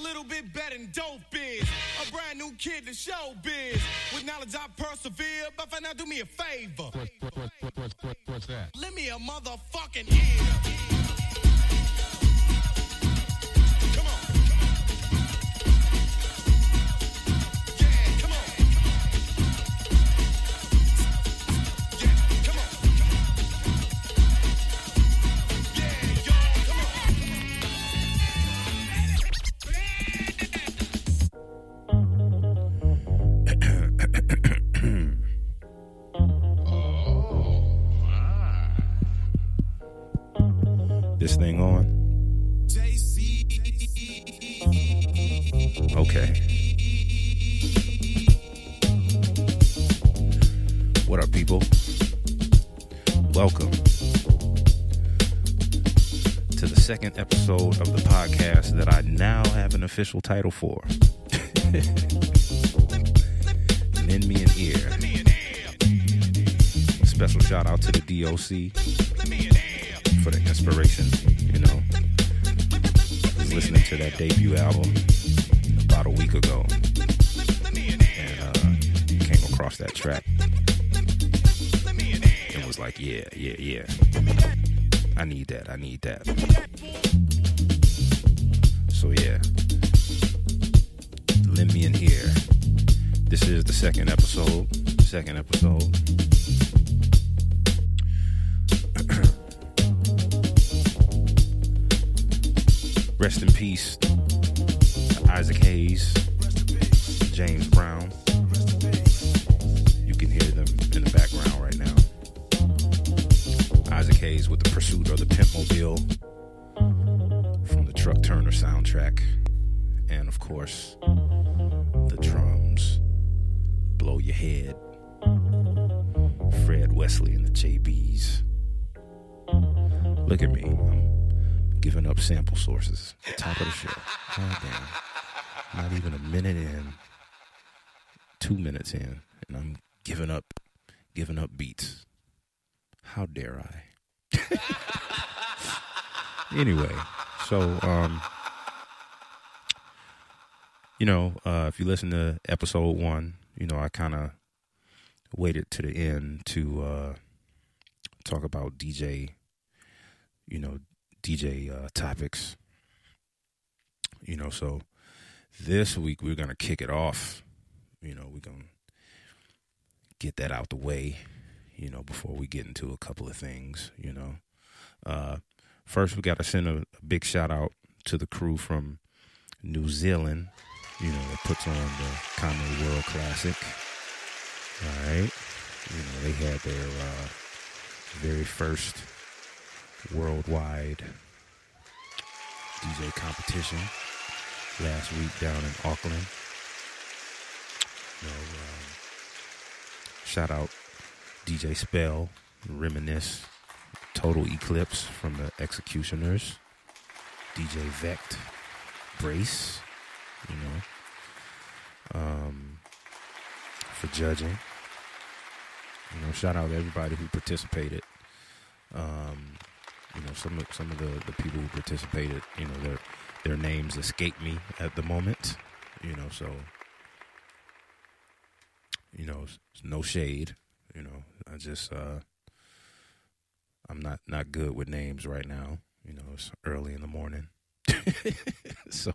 a little bit better than dope is. A brand new kid to show biz. With knowledge I persevere, but for now do me a favor. What's that? Let me a motherfucking ear. This thing on? Okay. What up, people? Welcome to the second episode of the podcast that I now have an official title for. Lend me an ear. Special shout out to the DOC for the inspiration, you know. I was listening to that debut album about a week ago and came across that track and was like, yeah, I need that. So yeah, lend me an ear. This is the second episode. Rest in peace to Isaac Hayes, James Brown. You can hear them in the background right now. Isaac Hayes with The Pursuit of the Pimpmobile from the Truck Turner soundtrack. And of course, the drums, Blow Your Head, Fred Wesley and the J.B.'s. Look at me, giving up sample sources at the top of the show. God damn. Not even a minute in. 2 minutes in. And I'm giving up beats. How dare I? Anyway, so, you know, if you listen to episode one, you know, I kind of waited to the end to talk about DJ topics, you know, so this week we're going to kick it off, you know, we're going to get that out the way, you know, before we get into a couple of things, you know. First, we got to send a big shout out to the crew from New Zealand, you know, that puts on the Kame World Classic, all right, you know, they had their very first worldwide DJ competition last week down in Auckland. You know, shout out DJ Spell, Reminisce, Total Eclipse from the Executioners, DJ Vect Brace, you know, for judging. You know, shout out to everybody who participated. You know, some of the people who participated, you know, their names escape me at the moment, you know, so, you know, no shade, you know, I just, I'm not good with names right now, you know, it's early in the morning, so,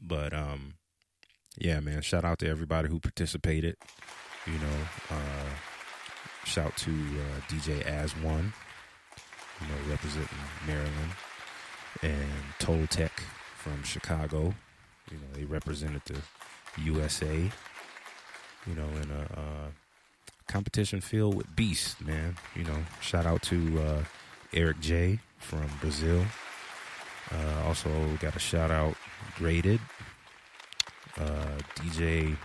but, yeah, man, shout out to everybody who participated, you know, shout to DJ As One. You know, representing Maryland, and Toltec from Chicago. You know, they represented the USA, you know, in a competition filled with Beast, man. You know, shout out to Eric J from Brazil. Also got a shout out graded DJ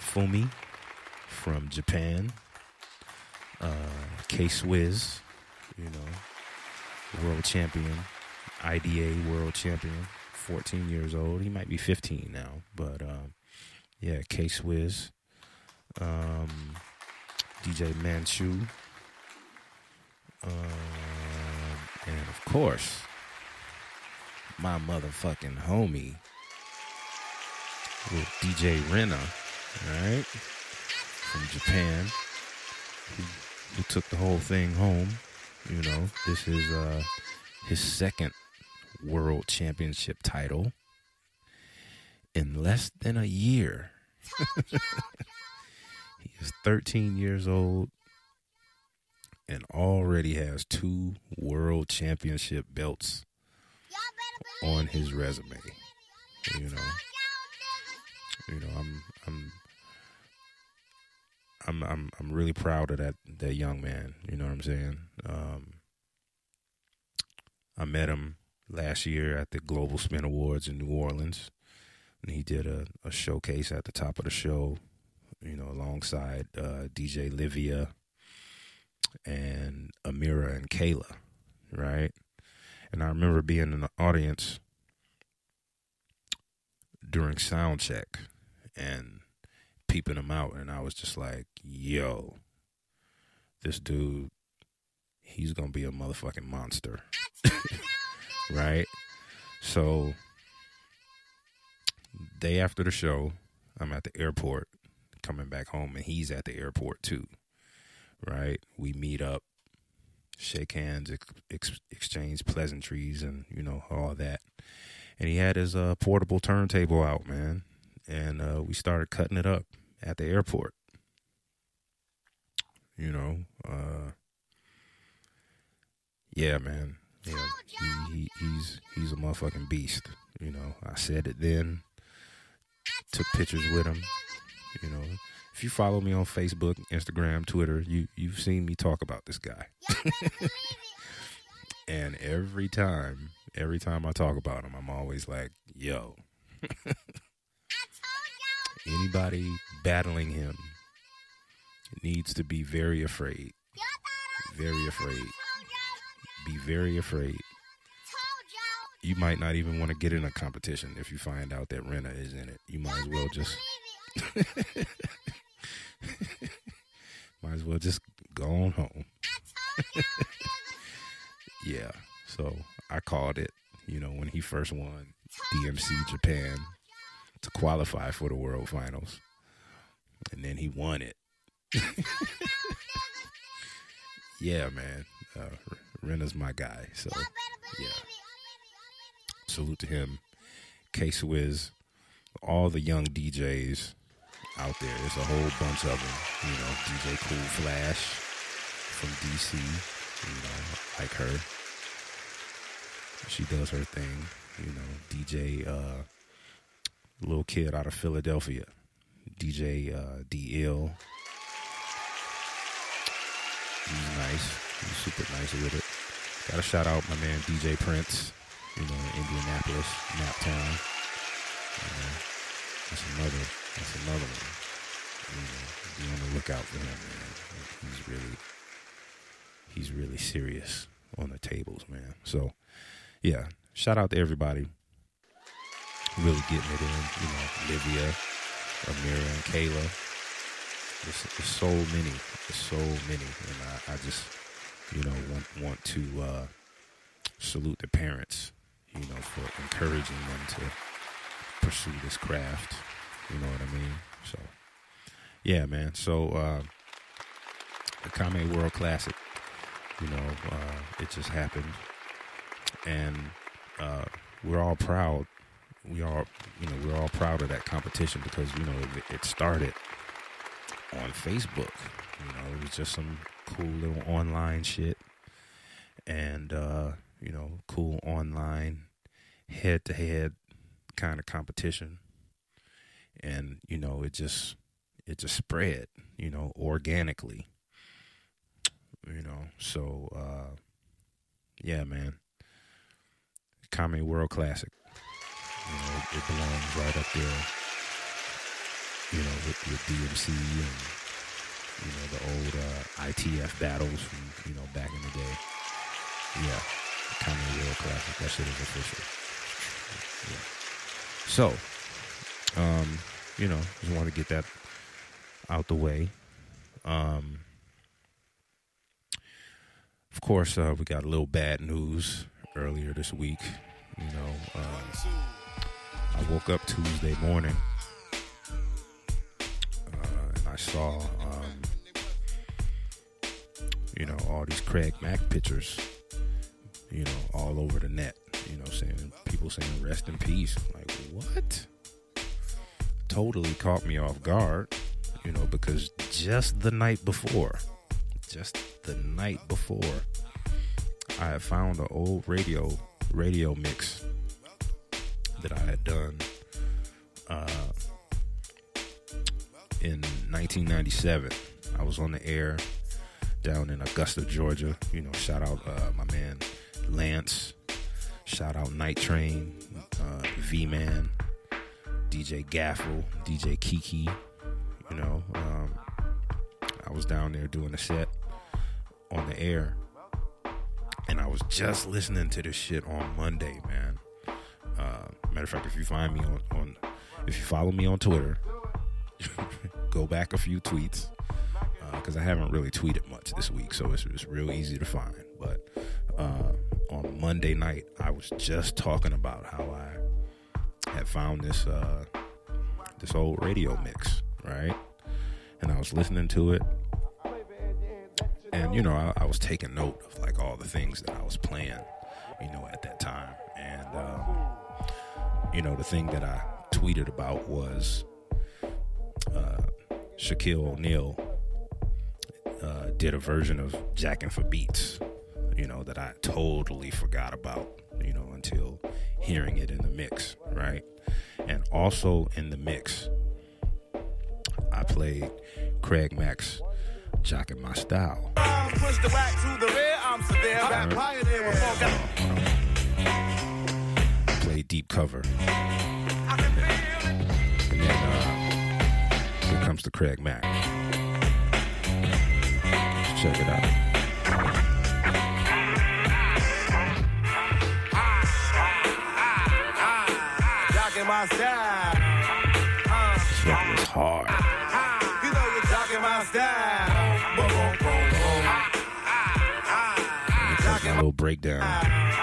Fumi from Japan, Case Wiz, you know, world champion, IDA world champion, 14 years old. He might be 15 now, but yeah, Case Wiz, DJ Manchu, and of course, my motherfucking homie, with DJ Rena, alright, from Japan, who took the whole thing home. You know, this is his second world championship title in less than a year. He is 13 years old and already has 2 world championship belts on his resume. I'm really proud of that young man. You know what I'm saying? I met him last year at the Global Spin Awards in New Orleans, and he did a showcase at the top of the show, you know, alongside DJ Livia and Amira and Kayla, right? And I remember being in the audience during sound check and peeping him out, and I was just like, yo, this dude, he's gonna be a motherfucking monster. Right? So day after the show, I'm at the airport coming back home, and he's at the airport too, right? We meet up, shake hands, exchange pleasantries, and you know, all that. And he had his portable turntable out, man, and we started cutting it up at the airport. You know, yeah, man. Yeah, he's a motherfucking beast. You know, I said it then. Took pictures with him. You know, if you follow me on Facebook, Instagram, Twitter, you've seen me talk about this guy. And every time I talk about him, I'm always like, yo. Anybody battling him needs to be very afraid. Very afraid. Be very afraid. You might not even want to get in a competition if you find out that Rena is in it. You might as well just go on home. Yeah. So I called it, you know, when he first won DMC Japan to qualify for the World Finals. And then he won it. Yeah, man. Rena's my guy. So, yeah. Salute to him. Case Wiz. All the young DJs out there. There's a whole bunch of them. You know, DJ Cool Flash from DC. You know, like her. She does her thing. You know, DJ, little kid out of Philadelphia. DJ D.L. He's nice. He's super nice with it. Gotta shout out my man DJ Prince, you know, in Indianapolis, Naptown. That's another one. You know, be on the lookout for him, man. He's really serious on the tables, man. So, yeah, shout out to everybody really getting it in. You know, Livia, Amira, and Kayla. There's so many. And I just, you know, want to salute the parents, you know, for encouraging them to pursue this craft. You know what I mean? So, yeah, man. So, the Kame World Classic, you know, it just happened. And we're all proud. We're all proud of that competition because, you know, it started on Facebook. You know, it was just some cool little online shit and, you know, cool online head-to-head kind of competition. And, you know, it just spread, you know, organically, you know. So, yeah, man, Kame World Classic, you know, it belongs right up there, you know, with DMC and, you know, the old ITF battles from, you know, back in the day. Yeah, Kame World Classic, that shit is official. Yeah. So, you know, just wanted to get that out the way. Of course, we got a little bad news earlier this week. You know, I woke up Tuesday morning saw, you know, all these Craig Mack pictures, you know, all over the net, you know, saying, people saying rest in peace. I'm like, what? Totally caught me off guard, you know, because just the night before, I had found an old radio mix that I had done in 1997. I was on the air down in Augusta, Georgia. You know, shout out my man Lance. Shout out Night Train, V-Man, DJ Gaffel, DJ Kiki. You know, I was down there doing a set on the air. And I was just listening to this shit on Monday, man. Matter of fact, if you find me if you follow me on Twitter, go back a few tweets, because I haven't really tweeted much this week, so it's real easy to find. But on Monday night, I was just talking about how I had found this this old radio mix, right? And I was listening to it. And, you know, I was taking note of, like, all the things that I was playing, you know, at that time. And, you know, the thing that I tweeted about was Shaquille O'Neal did a version of Jackin' for Beats, you know, that I totally forgot about, you know, until hearing it in the mix, right? And also in the mix, I played Craig Mack's Jockin' My Style. Push the rack to the rear, I'm severe. Rap pioneer with folk out. Play Deep Cover. I can feel it. And then here comes the Craig Mack. Let's check it out. Jockin' My Style. This record is hard. You know you're jockin' my style. A little breakdown. Yeah.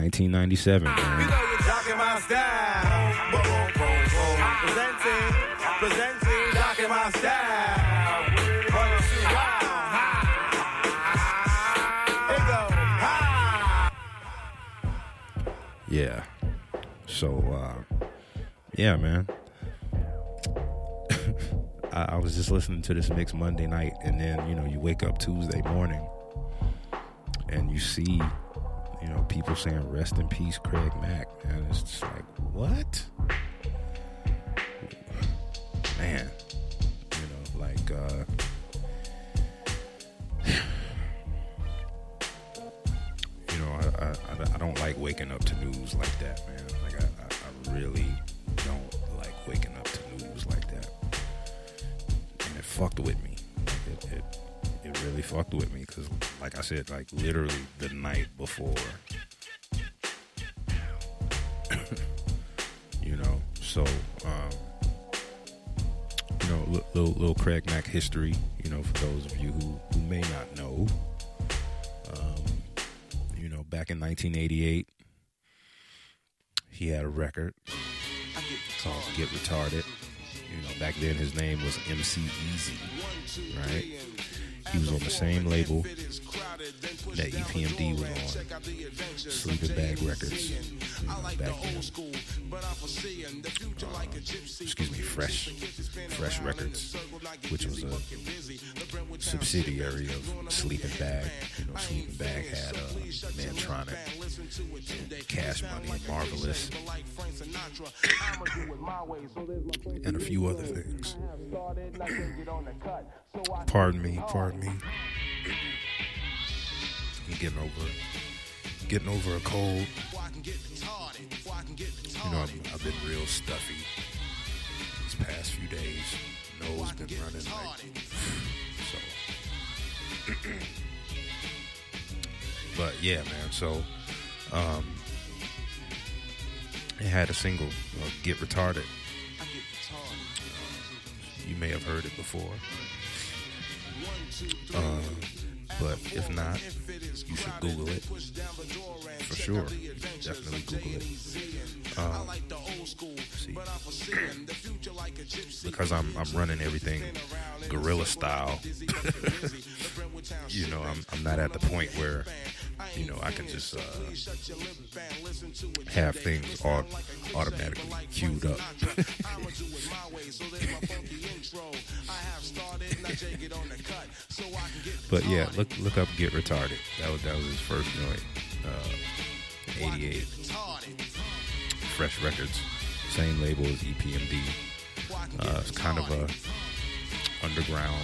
1997. Man. You know you're jockin' my style. Presenting, jockin' my style. Yeah. So, yeah, man, I was just listening to this mix Monday night, and then, you know, you wake up Tuesday morning and you see, you know, people saying rest in peace, Craig Mack, and it's just like, what? Man, you know, like, you know, I don't like waking up to news like that, man. Like, I really don't like waking up to news like that. And it fucked with me. Like, it really fucked with me because, like I said, like, literally the night before. You know, so, you know, little Craig Mack history, you know, for those of you who may not know. You know, back in 1988, he had a record called Get Retarded. You know, back then his name was MC Easy, right? He was on the same label that EPMD was on, Sleeping Bag Records, you know, back then. Excuse me, Fresh Records, which was a subsidiary of Sleeping Bag. You know, Sleeping Bag had Mantronic, and Cash Money, and Marvelous, and a few other things. Pardon me. I'm getting over a cold. You know, I've been real stuffy these past few days. Nose been running like so. But yeah, man. So, it had a single, "Get Retarded." You may have heard it before. But if not, you should Google it. For sure. Definitely Google it. See. Because I'm running everything guerrilla style. You know, I'm not at the point where, you know, I can just have things automatically queued up. But yeah, look up Get Retarded. That was his first joint, 88. Fresh Records, same label as EPMD. It's kind of a underground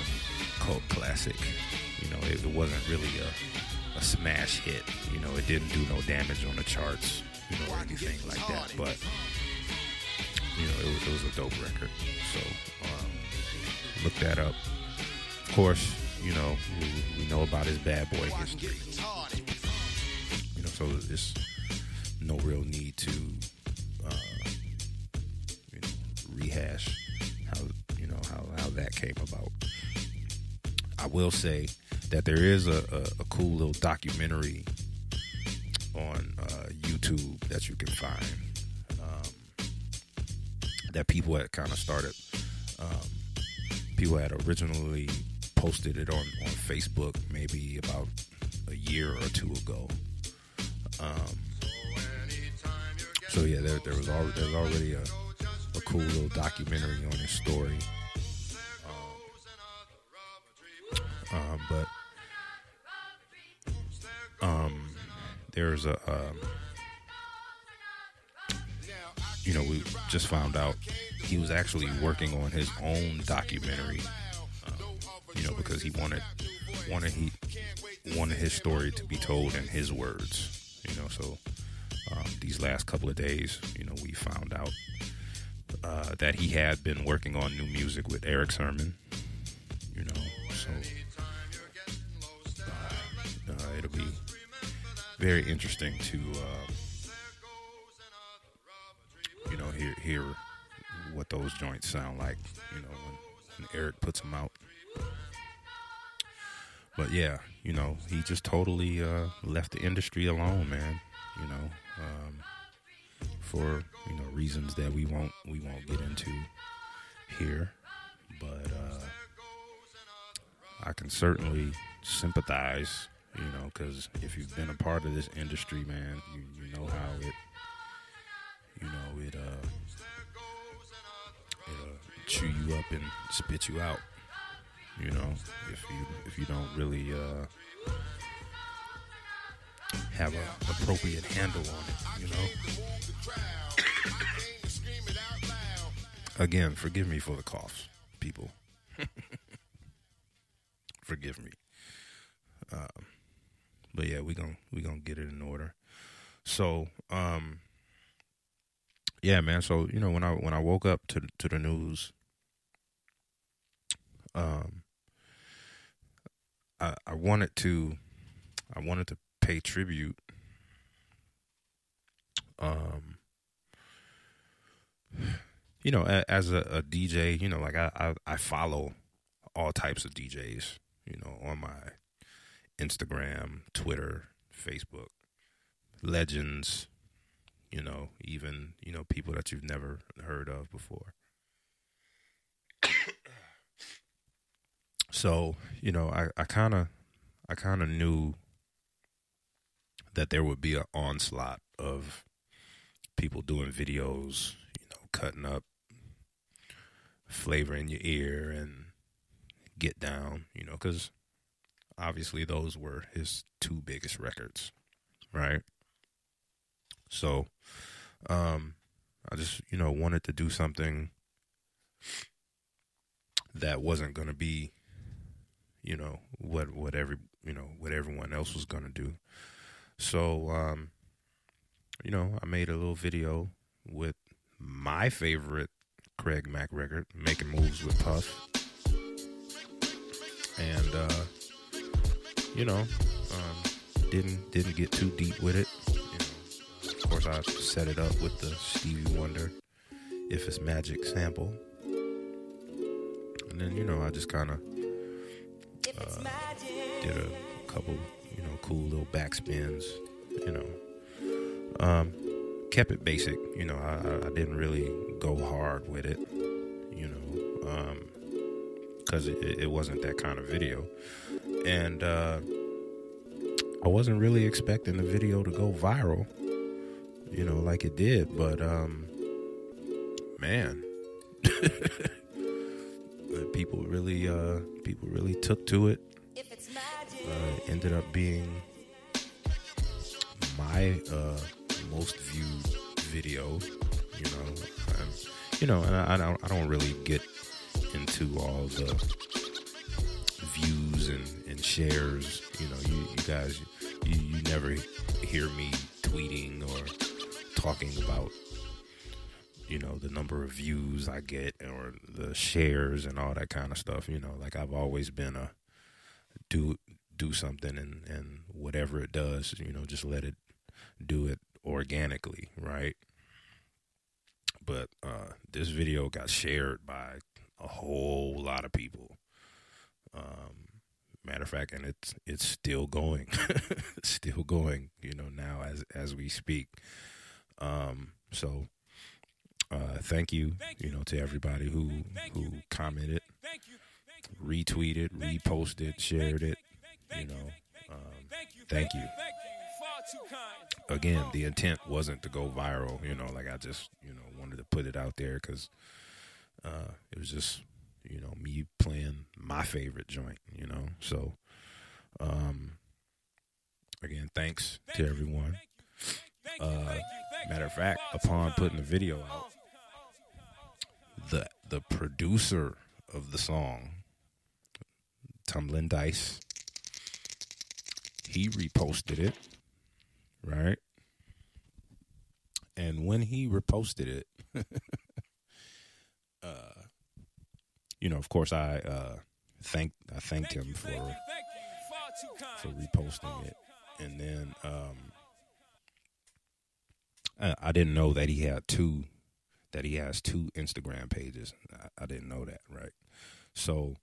cult classic. You know, it wasn't really a smash hit. You know, it didn't do no damage on the charts, you know, or anything like that. But you know, it was a dope record. So look that up. Of course, you know, we know about his bad boy history. You know, so there's no real need to you know, rehash how that came about. I will say that there is a cool little documentary on YouTube that you can find that people had kind of started. People had originally posted it on Facebook maybe about a year or two ago. So yeah, there's already a cool little documentary on his story. But there's a you know, we just found out he was actually working on his own documentary. You know, because he wanted his story to be told in his words. You know, so these last couple of days, you know, we found out that he had been working on new music with Eric Sermon. You know, so it'll be very interesting to you know, hear what those joints sound like. You know, when Eric puts them out. But yeah, you know, he just totally left the industry alone, man. You know, for you know, reasons that we won't get into here. But I can certainly sympathize, you know, because if you've been a part of this industry, man, you know how it, you know, it'll chew you up and spit you out. You know, if you don't really have an appropriate handle on it, you know. Again, forgive me for the coughs, people. Forgive me. But yeah, we gonna get it in order. So, yeah, man. So you know, when I woke up to the news, I wanted to pay tribute you know, as a DJ, you know, like I follow all types of DJs, you know, on my Instagram, Twitter, Facebook, legends, you know, even, you know, people that you've never heard of before. So, you know, I kind of knew that there would be an onslaught of people doing videos, you know, cutting up, flavor in your ear, and get down, you know, because obviously those were his two biggest records, right? So, I just, you know, wanted to do something that wasn't going to be, you know, what everyone else was gonna do. So, you know, I made a little video with my favorite Craig Mack record, Making Moves with Puff, and you know, didn't get too deep with it. You know, of course, I set it up with the Stevie Wonder "If It's Magic" sample, and then you know, I just kind of did a couple, you know, cool little backspins, you know. Kept it basic, you know. I didn't really go hard with it, you know, because it wasn't that kind of video. And I wasn't really expecting the video to go viral, you know, like it did. But man, people really took to it. Ended up being my most viewed video, you know. And I don't really get into all the views and shares, you know. You guys, you never hear me tweeting or talking about, you know, the number of views I get or the shares and all that kind of stuff, you know. Like, I've always been a do something and whatever it does, you know, just let it do it organically, right? But this video got shared by a whole lot of people. Matter of fact, and it's still going, still going, you know, now as we speak. So thank you, you know, to everybody who commented, retweeted, reposted, shared it, you know. Thank you. Again, the intent wasn't to go viral, you know. Like, I just, you know, wanted to put it out there because it was just, you know, me playing my favorite joint, you know. So, again, thanks to everyone. Matter of fact, upon putting the video out, the producer of the song, Tumbling Dice, he reposted it, right? And when he reposted it, you know, of course, I thanked him for reposting it. And then I didn't know that he has two Instagram pages. I didn't know that, right? So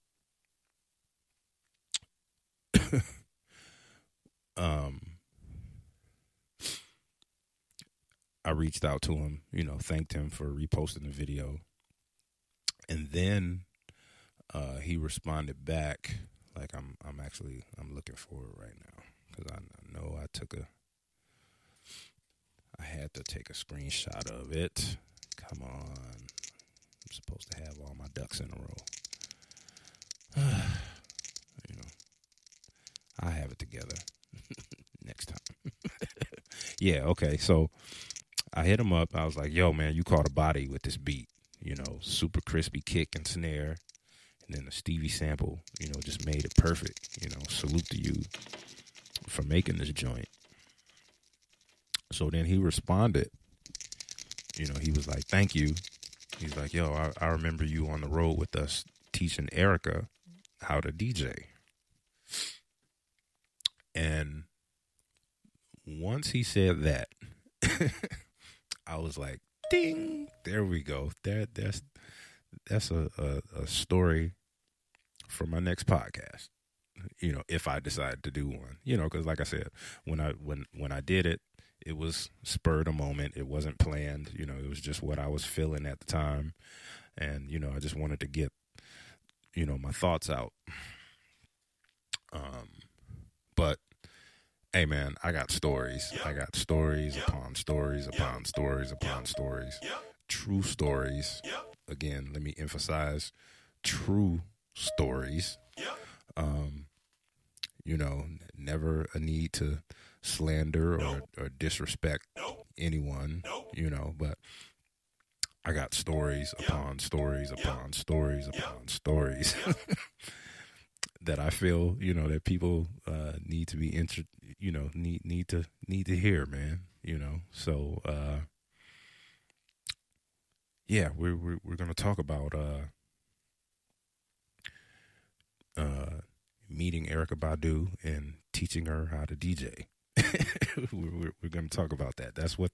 I reached out to him, you know, thanked him for reposting the video. And then he responded back, like, I'm looking for it right now, because I know I had to take a screenshot of it. Come on, I'm supposed to have all my ducks in a row. You know, I have it together next time. Yeah, okay. So I hit him up. I was like, "Yo, man, you caught a body with this beat. You know, super crispy kick and snare." And then the Stevie sample, you know, just made it perfect. You know, salute to you for making this joint. So then he responded. You know, he was like, thank you. He's like, yo, I remember you on the road with us teaching Erykah how to DJ. And once he said that, I was like, ding, there we go. That's a story for my next podcast, you know, if I decide to do one, you know, because like I said, when I did it, it was spur of the moment. It wasn't planned, you know, it was just what I was feeling at the time. And, you know, I just wanted to get, you know, my thoughts out. But hey man, I got stories. Yep. I got stories, yep, upon stories, yep, upon stories, yep, upon stories, yep, true stories. Yep. Again, let me emphasize, true stories. You know, never a need to slander or disrespect anyone, you know, but I got stories upon stories upon stories upon stories that I feel, you know, that people need to be you know, need to hear, man, you know. So yeah, we're going to talk about meeting Erykah Badu and teaching her how to DJ. We're going to talk about that. That's what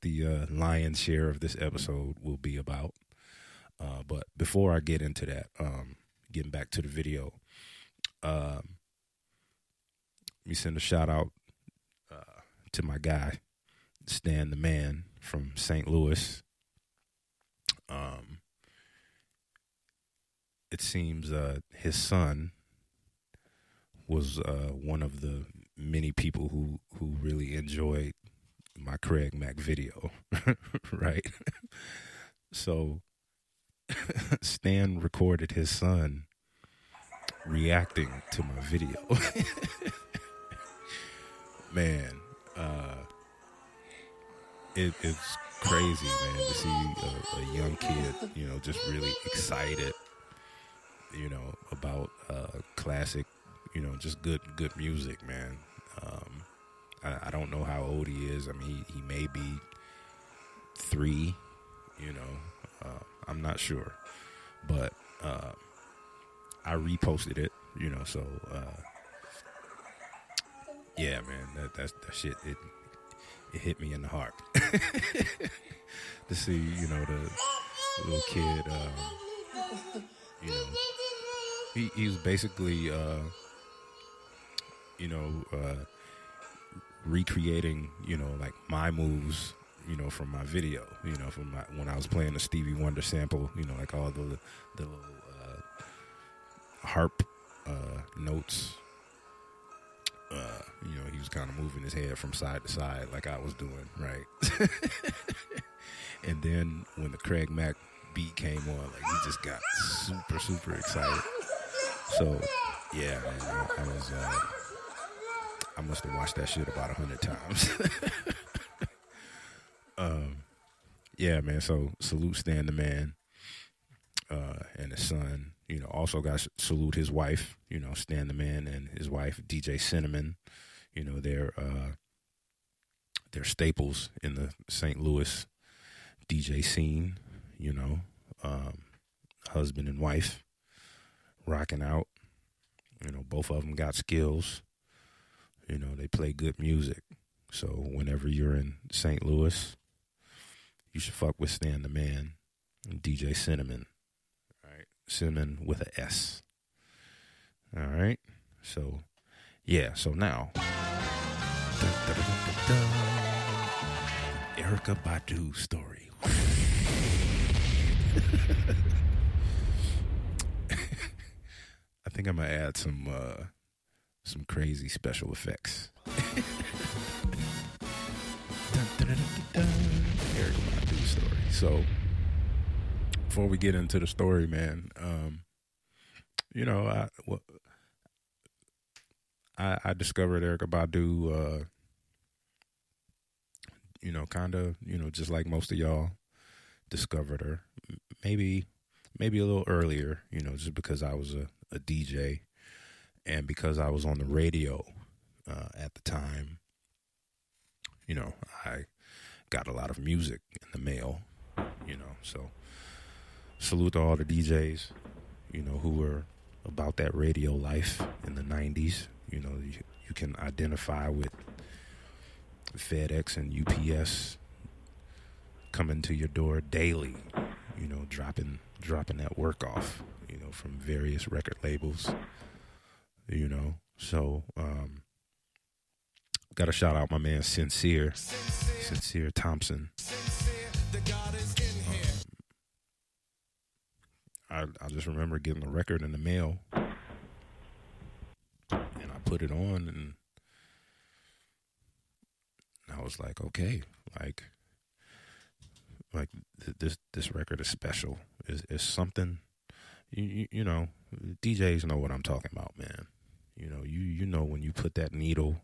the lion's share of this episode will be about. But before I get into that, getting back to the video, Let me send a shout out to my guy, Stan the Man from St. Louis. It seems his son was one of the many people who really enjoyed my Craig Mack video, right? So Stan recorded his son reacting to my video. Man, it's crazy, man, to see a young kid, you know, just really excited, you know, about classic, you know, just good music, man. I don't know how old he is. I mean, he may be 3, you know. I'm not sure, but I reposted it, you know. So yeah, man, that shit it hit me in the heart to see, you know, the little kid. You know, he was basically, you know, recreating, you know, like my moves, you know, from my video, you know, from when I was playing the Stevie Wonder sample, you know, like all the little harp notes. You know, he was kind of moving his head from side to side like I was doing, right? And then when the Craig Mack beat came on, like, he just got super excited. So yeah, man, I was I must have watched that shit about 100 times. Yeah, man, so salute Stan the Man and his son. You know, also got to salute his wife, you know, Stan the Man and his wife, DJ Cinnamon. You know, they're staples in the St. Louis DJ scene, you know. Husband and wife rocking out. You know, both of them got skills. You know, they play good music. So whenever you're in St. Louis, you should fuck with Stan the Man and DJ Cinnamon. All right. Cinnamon with an S. All right. So, yeah. So now, Erykah Badu story. I think I'm going to add some crazy special effects. So, before we get into the story, man, you know, I discovered Erykah Badu, you know, kind of, you know, just like most of y'all discovered her, maybe a little earlier, you know, just because I was a DJ and because I was on the radio at the time. You know, I got a lot of music in the mail, you know, so salute to all the DJs, you know, who were about that radio life in the 90s. You know, you can identify with FedEx and UPS coming to your door daily, you know, dropping that work off, you know, from various record labels, you know. So, got to shout out my man Sincere Thompson. The God is in here. I just remember getting the record in the mail, and I put it on, and I was like, okay, like this record is special. Is something, you know, DJs know what I'm talking about, man. You know, you know when you put that needle.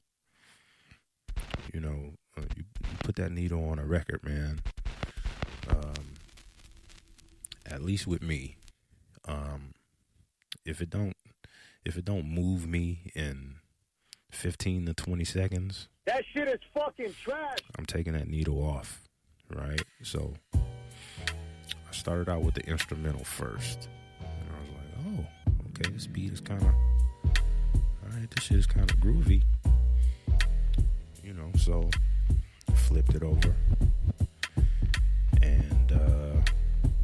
You know, you put that needle on a record, man. At least with me, if it don't move me in 15 to 20 seconds, that shit is fucking trash. I'm taking that needle off, right? So I started out with the instrumental first, and I was like, oh, okay, this beat is kind of all right. This shit is kind of groovy. You know, so flipped it over, and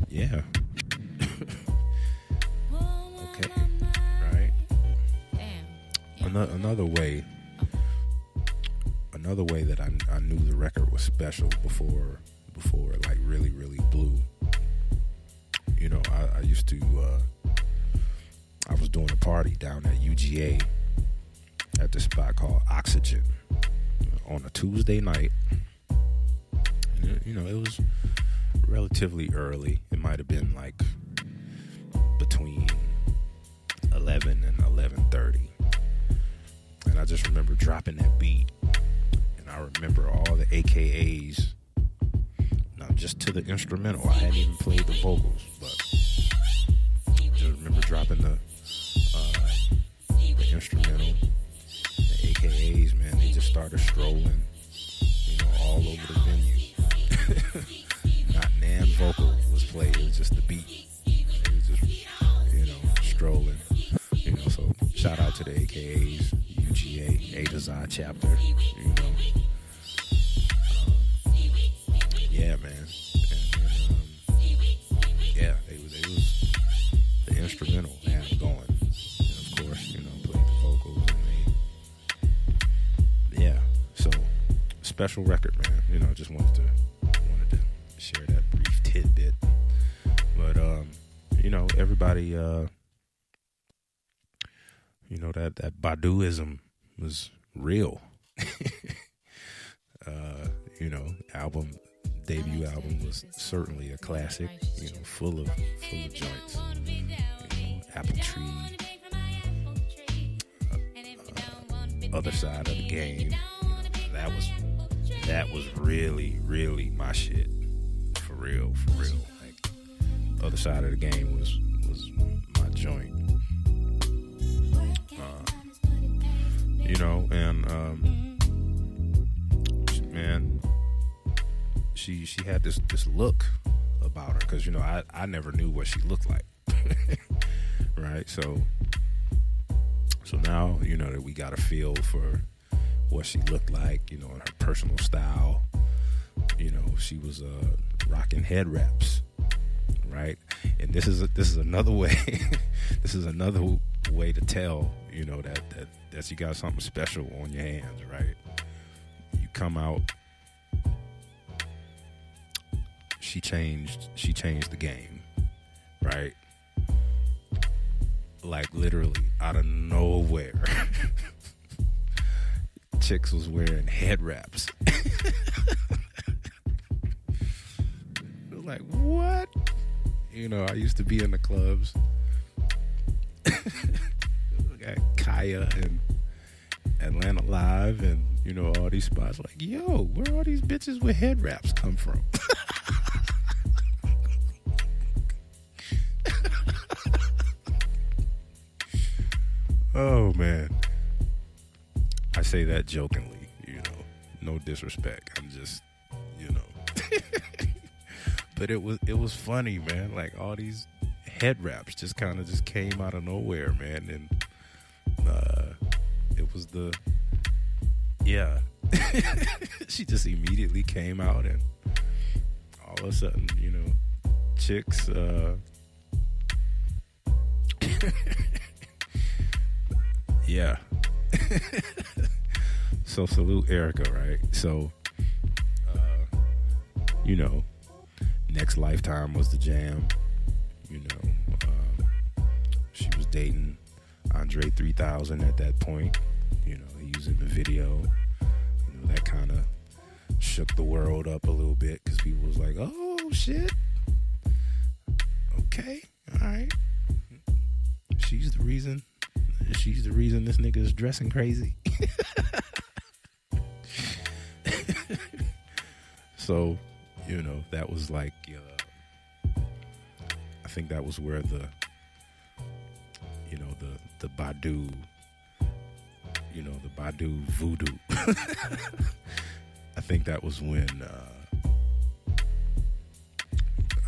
yeah, okay, right. Another way another way that I knew the record was special before it like really, really blew. You know, I used to, I was doing a party down at UGA at this spot called Oxygen on a Tuesday night. And, you know, it was relatively early. It might have been like between 11 and 11:30. And I just remember dropping that beat. And I remember all the AKAs. Now, just to the instrumental, I hadn't even played the vocals, but I just remember dropping the instrumental. The AKAs, man, they just started strolling, you know, all over the venue. Not Nam's vocal was played, it was just the beat. It was just, you know, strolling. You know, so shout out to the AKAs, UGA, A to Z chapter, you know. Yeah, man. And they was the instrumental and going. And of course, you know, played the vocals and they, yeah. So special record, man. You know, just wanted to share that brief tidbit. But you know, everybody you know, that Baduism was real. You know, debut album was certainly a classic, you know, full of joints, you know, Apple Tree, Other Side of the Game, you know, that was really, really my shit, for real, like, Other Side of the Game was my joint, you know, and, man, She had this look about her, because, you know, I never knew what she looked like. Right? So now, you know, that we got a feel for what she looked like, you know, and her personal style. You know, she was rocking head wraps, right? And this is another way to tell, you know, that you got something special on your hands, right? You come out. She changed the game, right? Like, literally out of nowhere, chicks was wearing head wraps. Like, what? You know, I used to be in the clubs. Got Kaya and Atlanta Live and, you know, all these spots. Like, yo, where all these bitches with head wraps come from? Oh, man. I say that jokingly, you know. No disrespect. I'm just, you know. But it was funny, man. Like, all these head wraps just kind of just came out of nowhere, man. And it was the, yeah. She just immediately came out, and all of a sudden, you know, chicks, yeah. So salute Erykah, right? So, you know, Next Lifetime was the jam. You know, she was dating Andre 3000 at that point. You know, he was in the video. You know, that kind of shook the world up a little bit, because people was like, oh, shit. Okay, all right. She's the reason this nigga is dressing crazy. So, you know, that was like, I think that was where the, you know, the Badu, you know, the Badu voodoo. I think that was when, I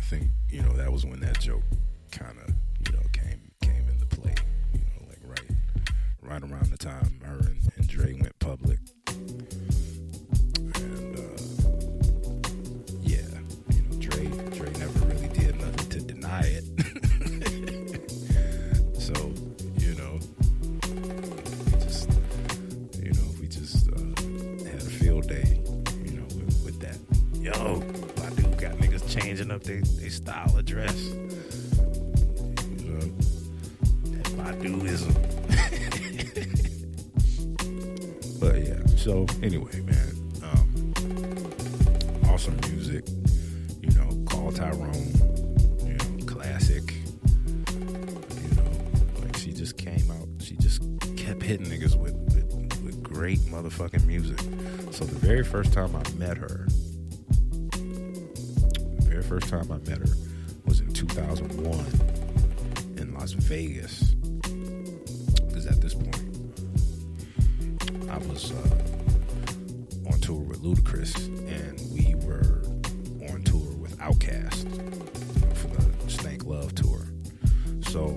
think, you know, that was when that joke kind of, you know, came into play. Right around the time her and Dre went public. And, yeah, you know, Dre never really did nothing to deny it. So, you know, we just had a field changing up their style of dress. You know, that Baduism. But yeah, so anyway, man, awesome music. You know, Call Tyrone, you know, classic. You know, like she just came out. She just kept hitting niggas with great motherfucking music. So the very first time I met her, was in 2001 in Las Vegas. Because at this point, I was on tour with Ludacris, and we were on tour with Outkast, you know, for the Stank Love tour. So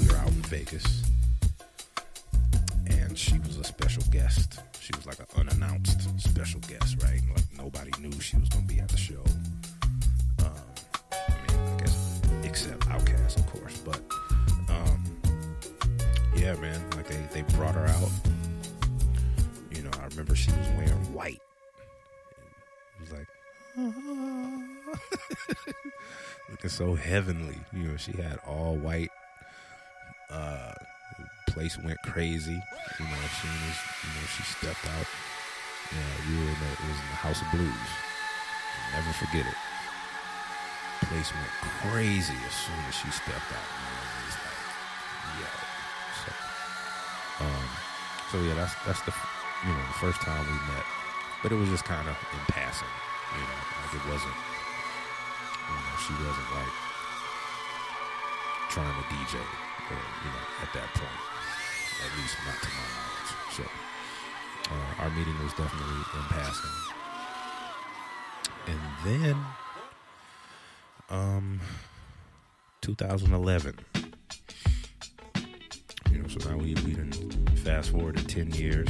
we were out in Vegas, and she was a special guest. She was like an unannounced special guest, right? Like nobody knew she was going to be at the show. I mean, I guess except Outkast, of course. But yeah, man, like they brought her out. You know, I remember she was wearing white. It was like, looking so heavenly. You know, she had all white. Place went crazy, you know, as soon as, you know, she stepped out. You know, it was in the House of Blues. I'll never forget it. Place went crazy as soon as she stepped out. You know, it was like, yo. So, yeah, that's the, you know, the first time we met, but it was just kind of in passing. You know, like it wasn't, you know, she wasn't like trying to DJ or, you know, at that point. At least not to my knowledge. So our meeting was definitely in passing. And then 2011. You know, so now we done fast forward to 10 years.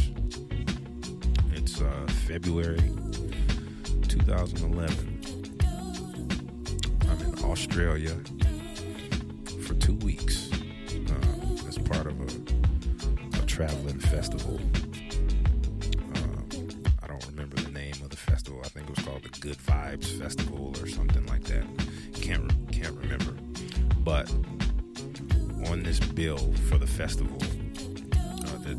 It's February 2011. I'm in Australia for 2 weeks as part of a traveling festival. I don't remember the name of the festival. I think it was called the Good Vibes Festival or something like that. Can't remember. But on this bill for the festival, it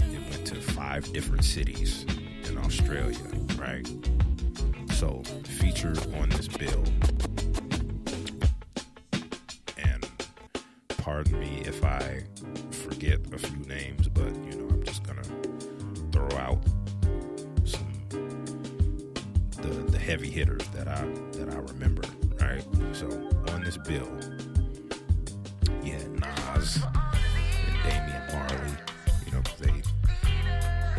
went to 5 different cities in Australia, right? So featured on this bill. Pardon me if I forget a few names, but, you know, I'm just going to throw out the heavy hitters that I remember, right? So, on this bill, you had Nas and Damian Marley, you know, because they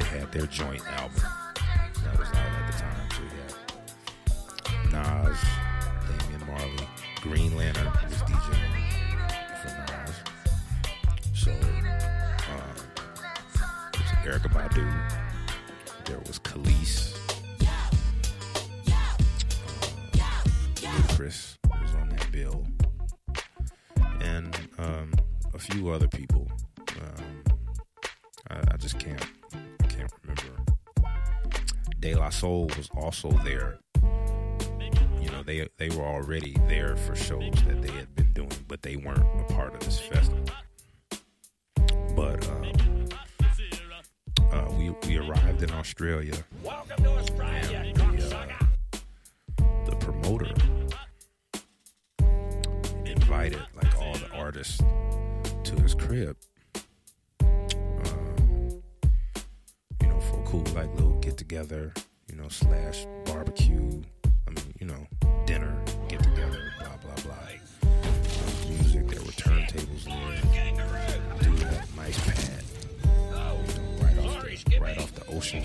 had their joint album that was out at the time. So, you had Nas, Damian Marley, Green Lantern was DJing. So, there was Erykah Badu, there was Khalees, Ludacris was on that bill, and a few other people. I just can't remember. De La Soul was also there. You know, they were already there for shows that they had been doing, but they weren't a part of this festival. But we arrived in Australia, and the promoter invited like all the artists to his crib, you know, for a cool like little get together, you know, / barbecue. I mean, you know, dinner, get together, blah blah blah. Music, there were turntables there. Nice pad, you know, right off the ocean.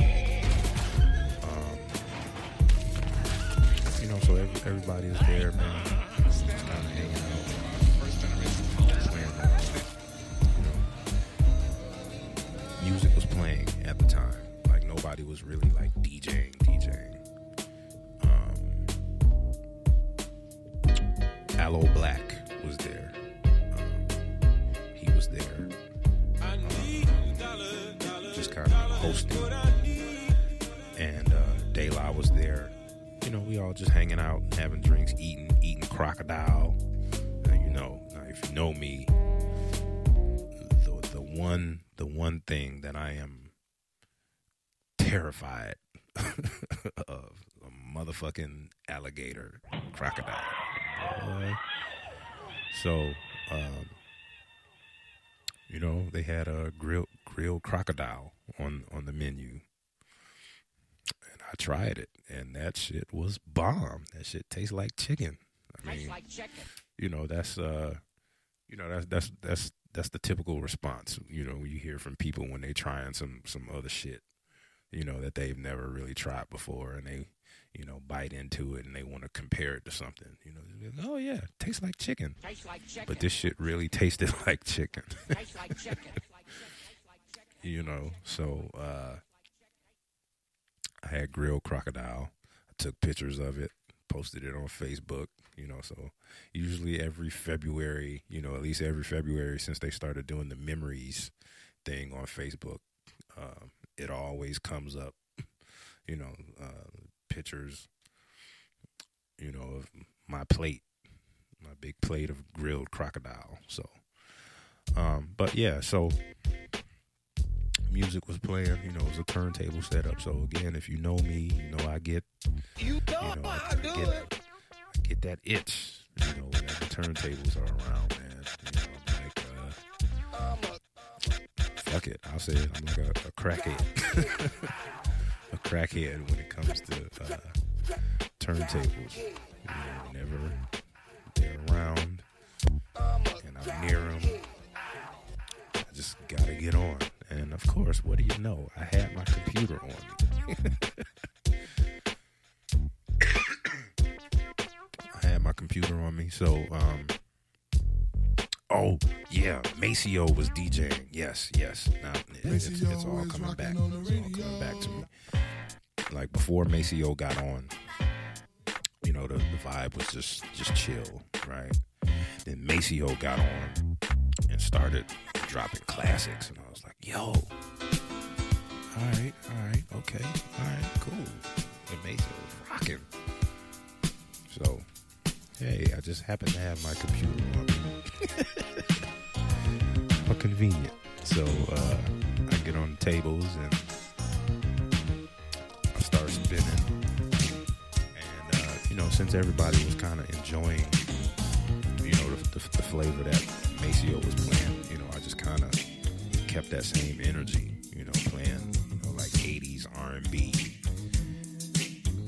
You know, so everybody is there, man. Just kind of hanging out. And, you know, music was playing at the time. Like nobody was really like DJing. Aloe Black was there. He was there. Just kind of hosting, and I was there, you know, we all just hanging out, having drinks, eating crocodile. And, you know, if you know me, the one thing that I am terrified of, a motherfucking alligator, crocodile. So, you know, they had a grilled crocodile on the menu. And I tried it, and that shit was bomb. That shit tastes like chicken. I mean, like chicken. You know, that's the typical response, you know, you hear from people when they trying some other shit, you know, that they've never really tried before, and they, you know, bite into it and they want to compare it to something, you know, oh yeah, tastes like chicken. Tastes like chicken. But this shit really tasted like chicken. Tastes like chicken. You know, so I had grilled crocodile. I took pictures of it, posted it on Facebook, you know, so usually every February, you know, at least every February since they started doing the memories thing on Facebook, it always comes up, you know, pictures, you know, of my plate, my big plate of grilled crocodile. So, but yeah, so music was playing, you know, it was a turntable setup. So again, if you know me, you know, I get that itch, you know, when the turntables are around, man. You know, I'm like, fuck it, I'll say it, I'm like a crackhead. A crackhead when it comes to turntables. You know, whenever they're around and I'm near them, I just gotta get on. And of course, what do you know? I had my computer on me. I had my computer on me. So, oh, yeah, Maceo was DJing. Yes, yes. Now, it's all coming back. It's all coming back to me. Like, before Maceo got on, you know, the vibe was just chill, right? Then Maceo got on and started dropping classics, and I was like, yo, all right, okay, all right, cool. And Mason was rocking. So, hey, I just happened to have my computer on me. How convenient. So, I get on the tables, and I start spinning. And, you know, since everybody was kind of enjoying, you know, the flavor that Maceo was playing, you know, I just kind of kept that same energy, you know, playing, you know, like 80s R&B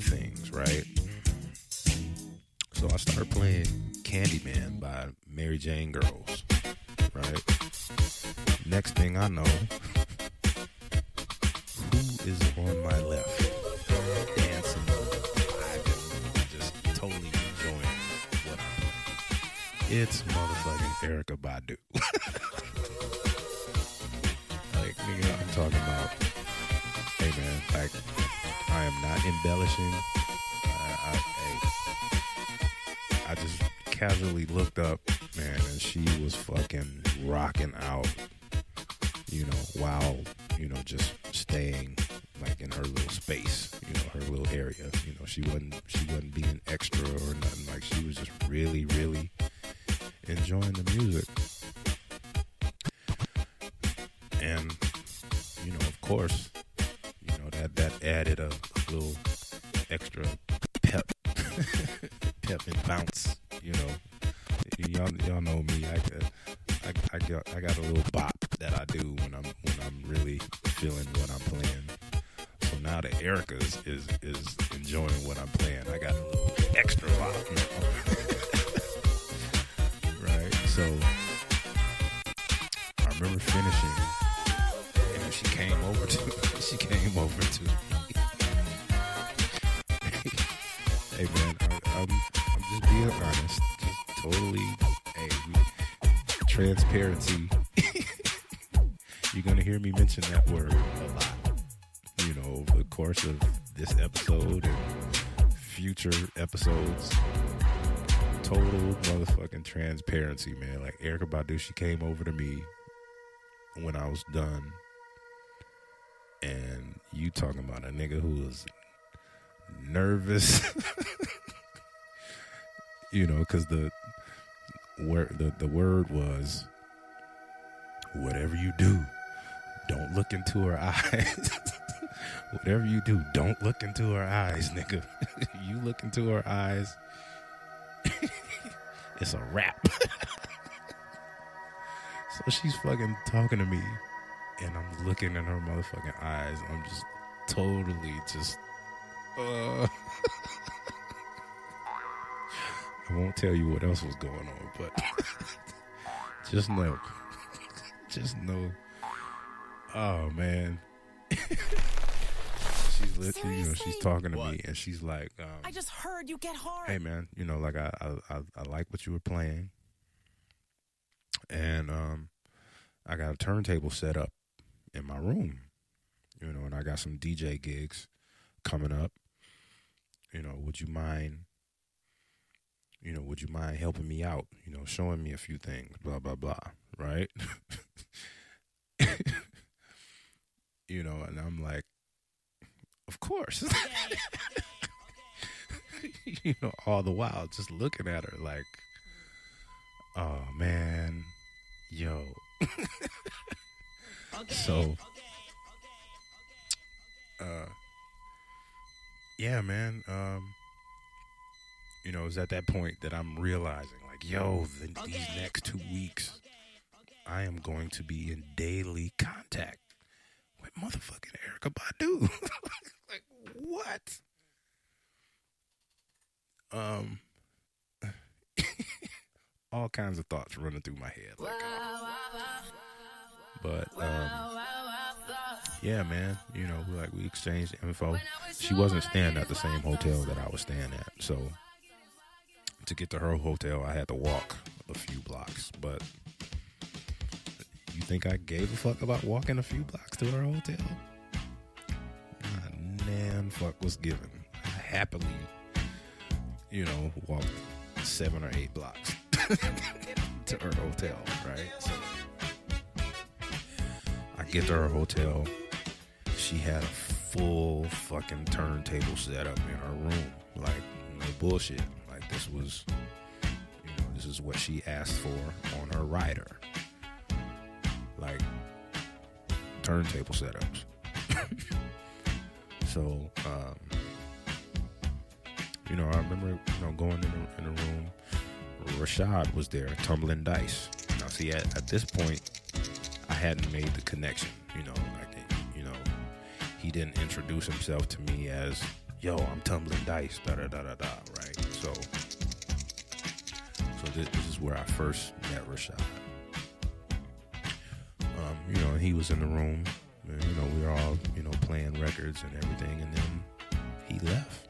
things, right? So I started playing Candyman by Mary Jane Girls, right? Next thing I know, who is on my left? Dancing. I'm just totally enjoying what I'm doing. It's motherfucking Erykah Badu. Like, nigga, I'm talking about, hey man, like, I am not embellishing. I just casually looked up, man, and she was fucking rocking out, you know, while, you know, just staying, like, in her little space, you know, her little area. You know, she wasn't being extra or nothing. Like, she was just really, really enjoying the music. And, you know, of course, you know, that added a little extra pep and bounce, you know. Y'all know me. I got a little bop that I do when I'm really feeling what I'm playing. So now that Erykah is enjoying what I'm playing, I got a little extra bop now. Right? So I remember finishing. She came over to me. Hey man, I'm just being honest, just totally, hey, transparency. You're gonna hear me mention that word a lot, you know, over the course of this episode and future episodes. Total motherfucking transparency, man. Like, Erykah Badu, she came over to me when I was done. And you talking about a nigga who was nervous, you know, because the word was, whatever you do, don't look into her eyes. Whatever you do, don't look into her eyes, nigga. You look into her eyes, it's a wrap. So she's fucking talking to me, and I'm looking in her motherfucking eyes. I'm just totally just... I won't tell you what else was going on, but just know. Oh, man. She's literally, you know, she's talking to me, and she's like, I just heard you get hard. Hey, man, you know, like, I like what you were playing. And I got a turntable set up in my room, you know, and I got some DJ gigs coming up. You know, would you mind helping me out, you know, showing me a few things, blah, blah, blah, right? You know, and I'm like, of course. You know, all the while just looking at her like, oh, man, yo. So, yeah, man, you know, it's at that point that I'm realizing, like, yo, these next 2 weeks, I am going to be in daily contact with motherfucking Erykah Badu. Like, what? All kinds of thoughts running through my head. Like, but, yeah, man, you know, we exchanged info. She wasn't staying at the same hotel that I was staying at. So to get to her hotel, I had to walk a few blocks. But you think I gave a fuck about walking a few blocks to her hotel? Nah, nan fuck was given. I happily, you know, walked 7 or 8 blocks to her hotel, right? So I get to her hotel. She had a full fucking turntable set up in her room. Like, no bullshit. Like, this was, you know, this is what she asked for on her rider. Like, turntable setups. So, you know, I remember, you know, going in the room. Rashad was there, Tumbling Dice. Now, see, at this point, I hadn't made the connection, you know. You know, he didn't introduce himself to me as, yo, I'm Tumbling Dice, da-da-da-da-da, right? So this is where I first met Rashad. You know, he was in the room, and, you know, we were all, you know, playing records and everything, and then he left.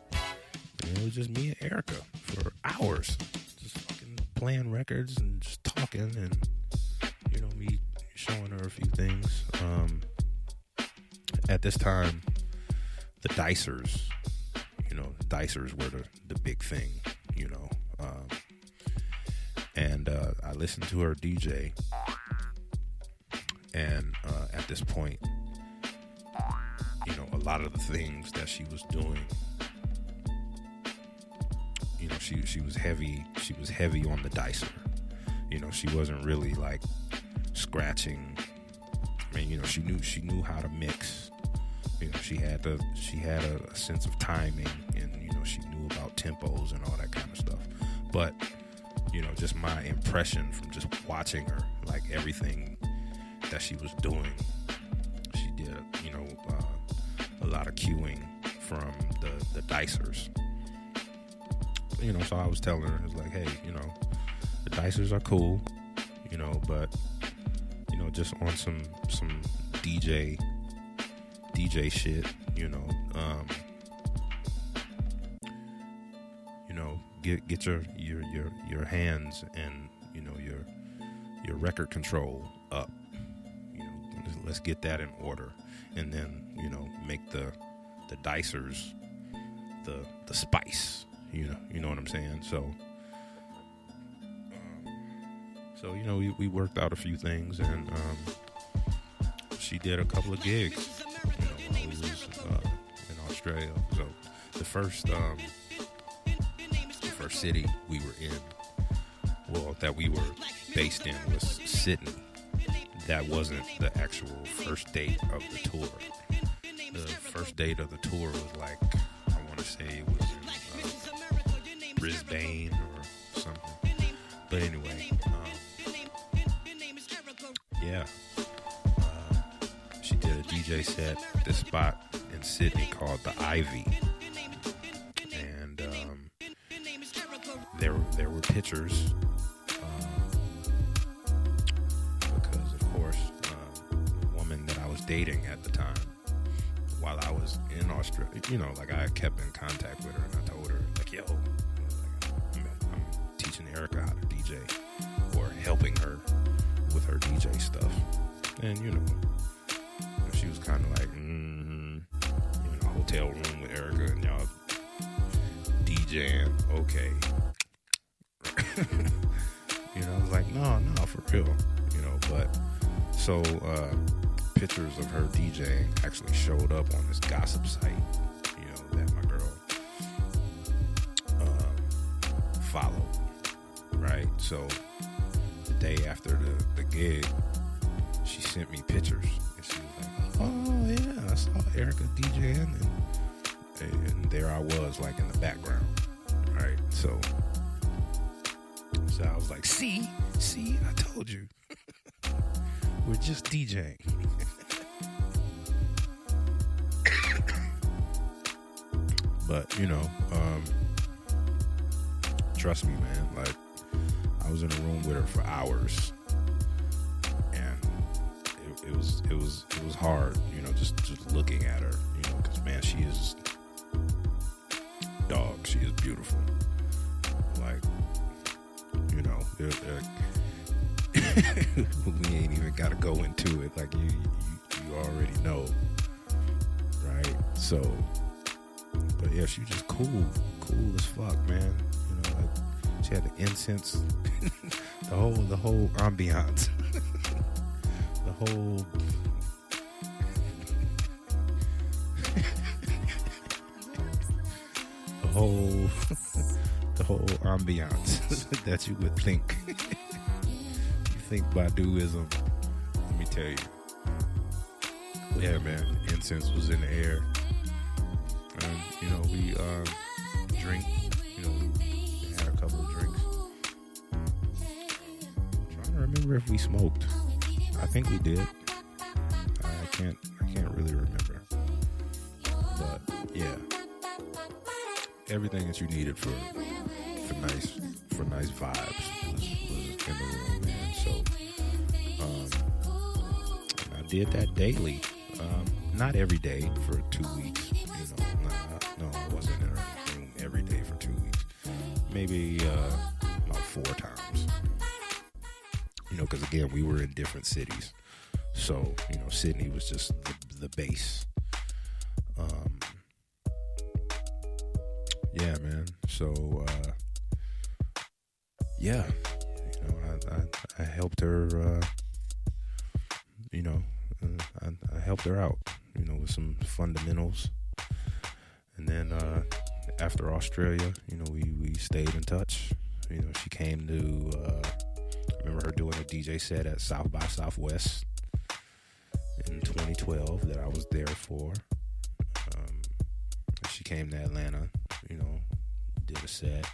And it was just me and Erykah for hours, playing records and just talking, and, you know, me showing her a few things. At this time, the Dicers, you know, the Dicers were the big thing, you know. And I listened to her DJ, and at this point, you know, a lot of the things that she was doing, you know, she was heavy on the dicer. You know, she wasn't really like scratching. I mean, you know, she knew how to mix. You know, she had a sense of timing, and, you know, she knew about tempos and all that kind of stuff. But, you know, just my impression from just watching her, like, everything that she was doing, she did, you know, a lot of cueing from the dicers. You know, so I was telling her, it's like, hey, you know, the dicers are cool, you know, but, you know, just on some DJ shit, you know, get your hands and, you know, your record control up, you know, let's get that in order, and then, you know, make the dicers the spice. You know what I'm saying? So you know, we worked out a few things, and she did a couple of gigs. You know, while we was in Australia. So The first city we were in, well, that we were based in was Sydney. That wasn't the actual first date of the tour. The first date of the tour was like, I want to say it was in Brisbane or something. But anyway, yeah. She did a DJ set at this spot in Sydney called The Ivy. And there were pictures. Because, of course, the woman that I was dating at the time, while I was in Australia, you know, like, I kept in contact with her, and I told her, like, yo, I'm teaching Erykah how to DJ, or helping her with her DJ stuff. And, you know, she was kind of like, in a hotel room with Erykah, and y'all DJing, okay. You know, I was like, no, for real, you know, but, so, pictures of her DJing actually showed up on this gossip site, you know, that my girl followed, right? So the day after the gig, she sent me pictures, and she was like, oh yeah, I saw Erykah DJing, and there I was, like, in the background, right? So I was like, see, I told you. We're just DJing. But, you know, trust me, man, like, I was in a room with her for hours, and it was hard, you know, just looking at her, you know, because, man, she is dog. She is beautiful. Like, you know, we ain't even gotta go into it. Like, you already know, right? So, but yeah, she was just cool as fuck, man. You know, like, she had the incense, the whole ambiance, the whole. the whole ambiance that you would think. Think Baduism. Let me tell you. Yeah, man. Incense was in the air. And, you know, we drink. You know, we had a couple of drinks. I'm trying to remember if we smoked. I think we did. I can't really remember. But yeah, everything that you needed for nice vibes was in the room. So, I did that daily, not every day for 2 weeks, you know, no, I wasn't in a room every day for 2 weeks, maybe, about 4 times, you know, because, again, we were in different cities, so, you know, Sydney was just the base, yeah, man, so, yeah. I helped her, you know, I helped her out, you know, with some fundamentals. And then after Australia, you know, we stayed in touch. You know, she came to, I remember her doing a DJ set at South by Southwest in 2012 that I was there for. She came to Atlanta, you know, did a set.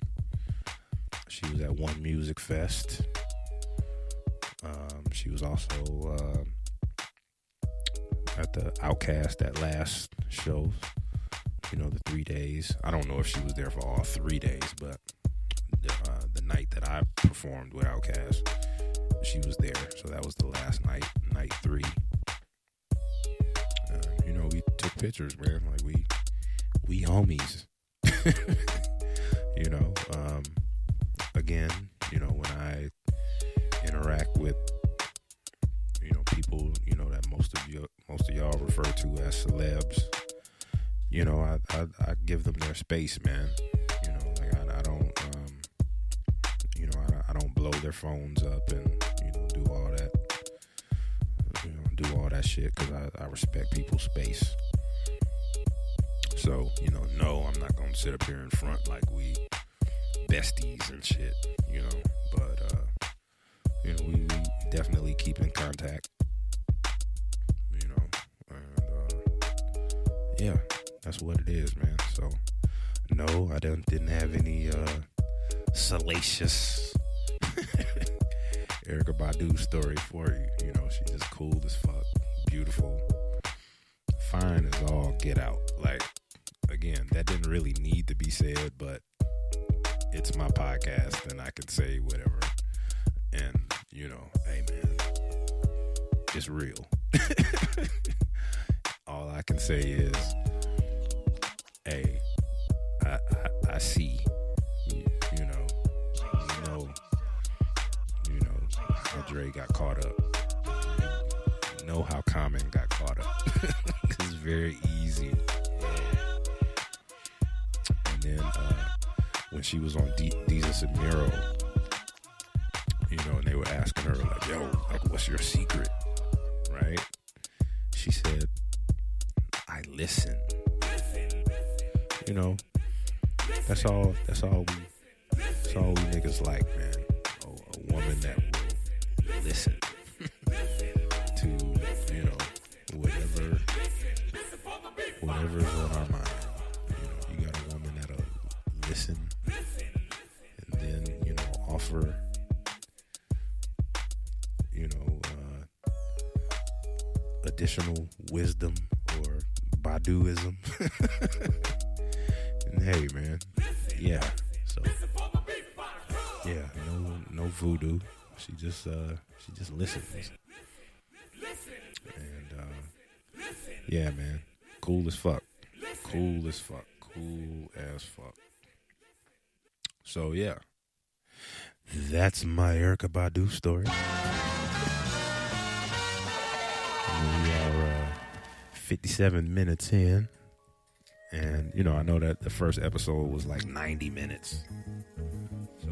She was at One Music Fest. She was also at the Outkast, that last show, you know, the 3 days. I don't know if she was there for all 3 days, but the night that I performed with Outkast, she was there. So that was the last night 3. You know, we took pictures, man. Like, we homies, you know. Again, you know, when I interact with, you know, people, you know, that most of y'all refer to as celebs, you know, I give them their space, man. You know, like, I don't, you know, I don't blow their phones up and, you know, do all that shit, because I respect people's space. So, you know, no, I'm not going to sit up here in front like we besties and shit, you know. But, you know, we definitely keep in contact, you know. And, yeah, that's what it is, man. So, no, I didn't have any salacious Erykah Badu story for you. You know, she's just cool as fuck, beautiful, fine as all get out. Like, again, that didn't really need to be said, but it's my podcast and I can say whatever. And, you know, hey man, it's real. All I can say is, hey, I see, you know, how Dre got caught up. You know how Common got caught up. It's very easy. And then when she was on Desus and Mero, you know, and they were asking her like, "Yo, like, what's your secret?" Right? She said, "I listen." You know. That's all we niggas like, man. A woman that will listen to, you know, whatever's on our mind. You know, you got a woman that'll listen and then, you know, offer, you know, additional wisdom or Baduism. And hey, man, yeah, so, yeah, no voodoo, she just listens, and, yeah, man, cool as fuck, so, yeah, that's my Erykah Badu story. We are, 57 minutes in. And, you know, I know that the first episode was like 90 minutes. So,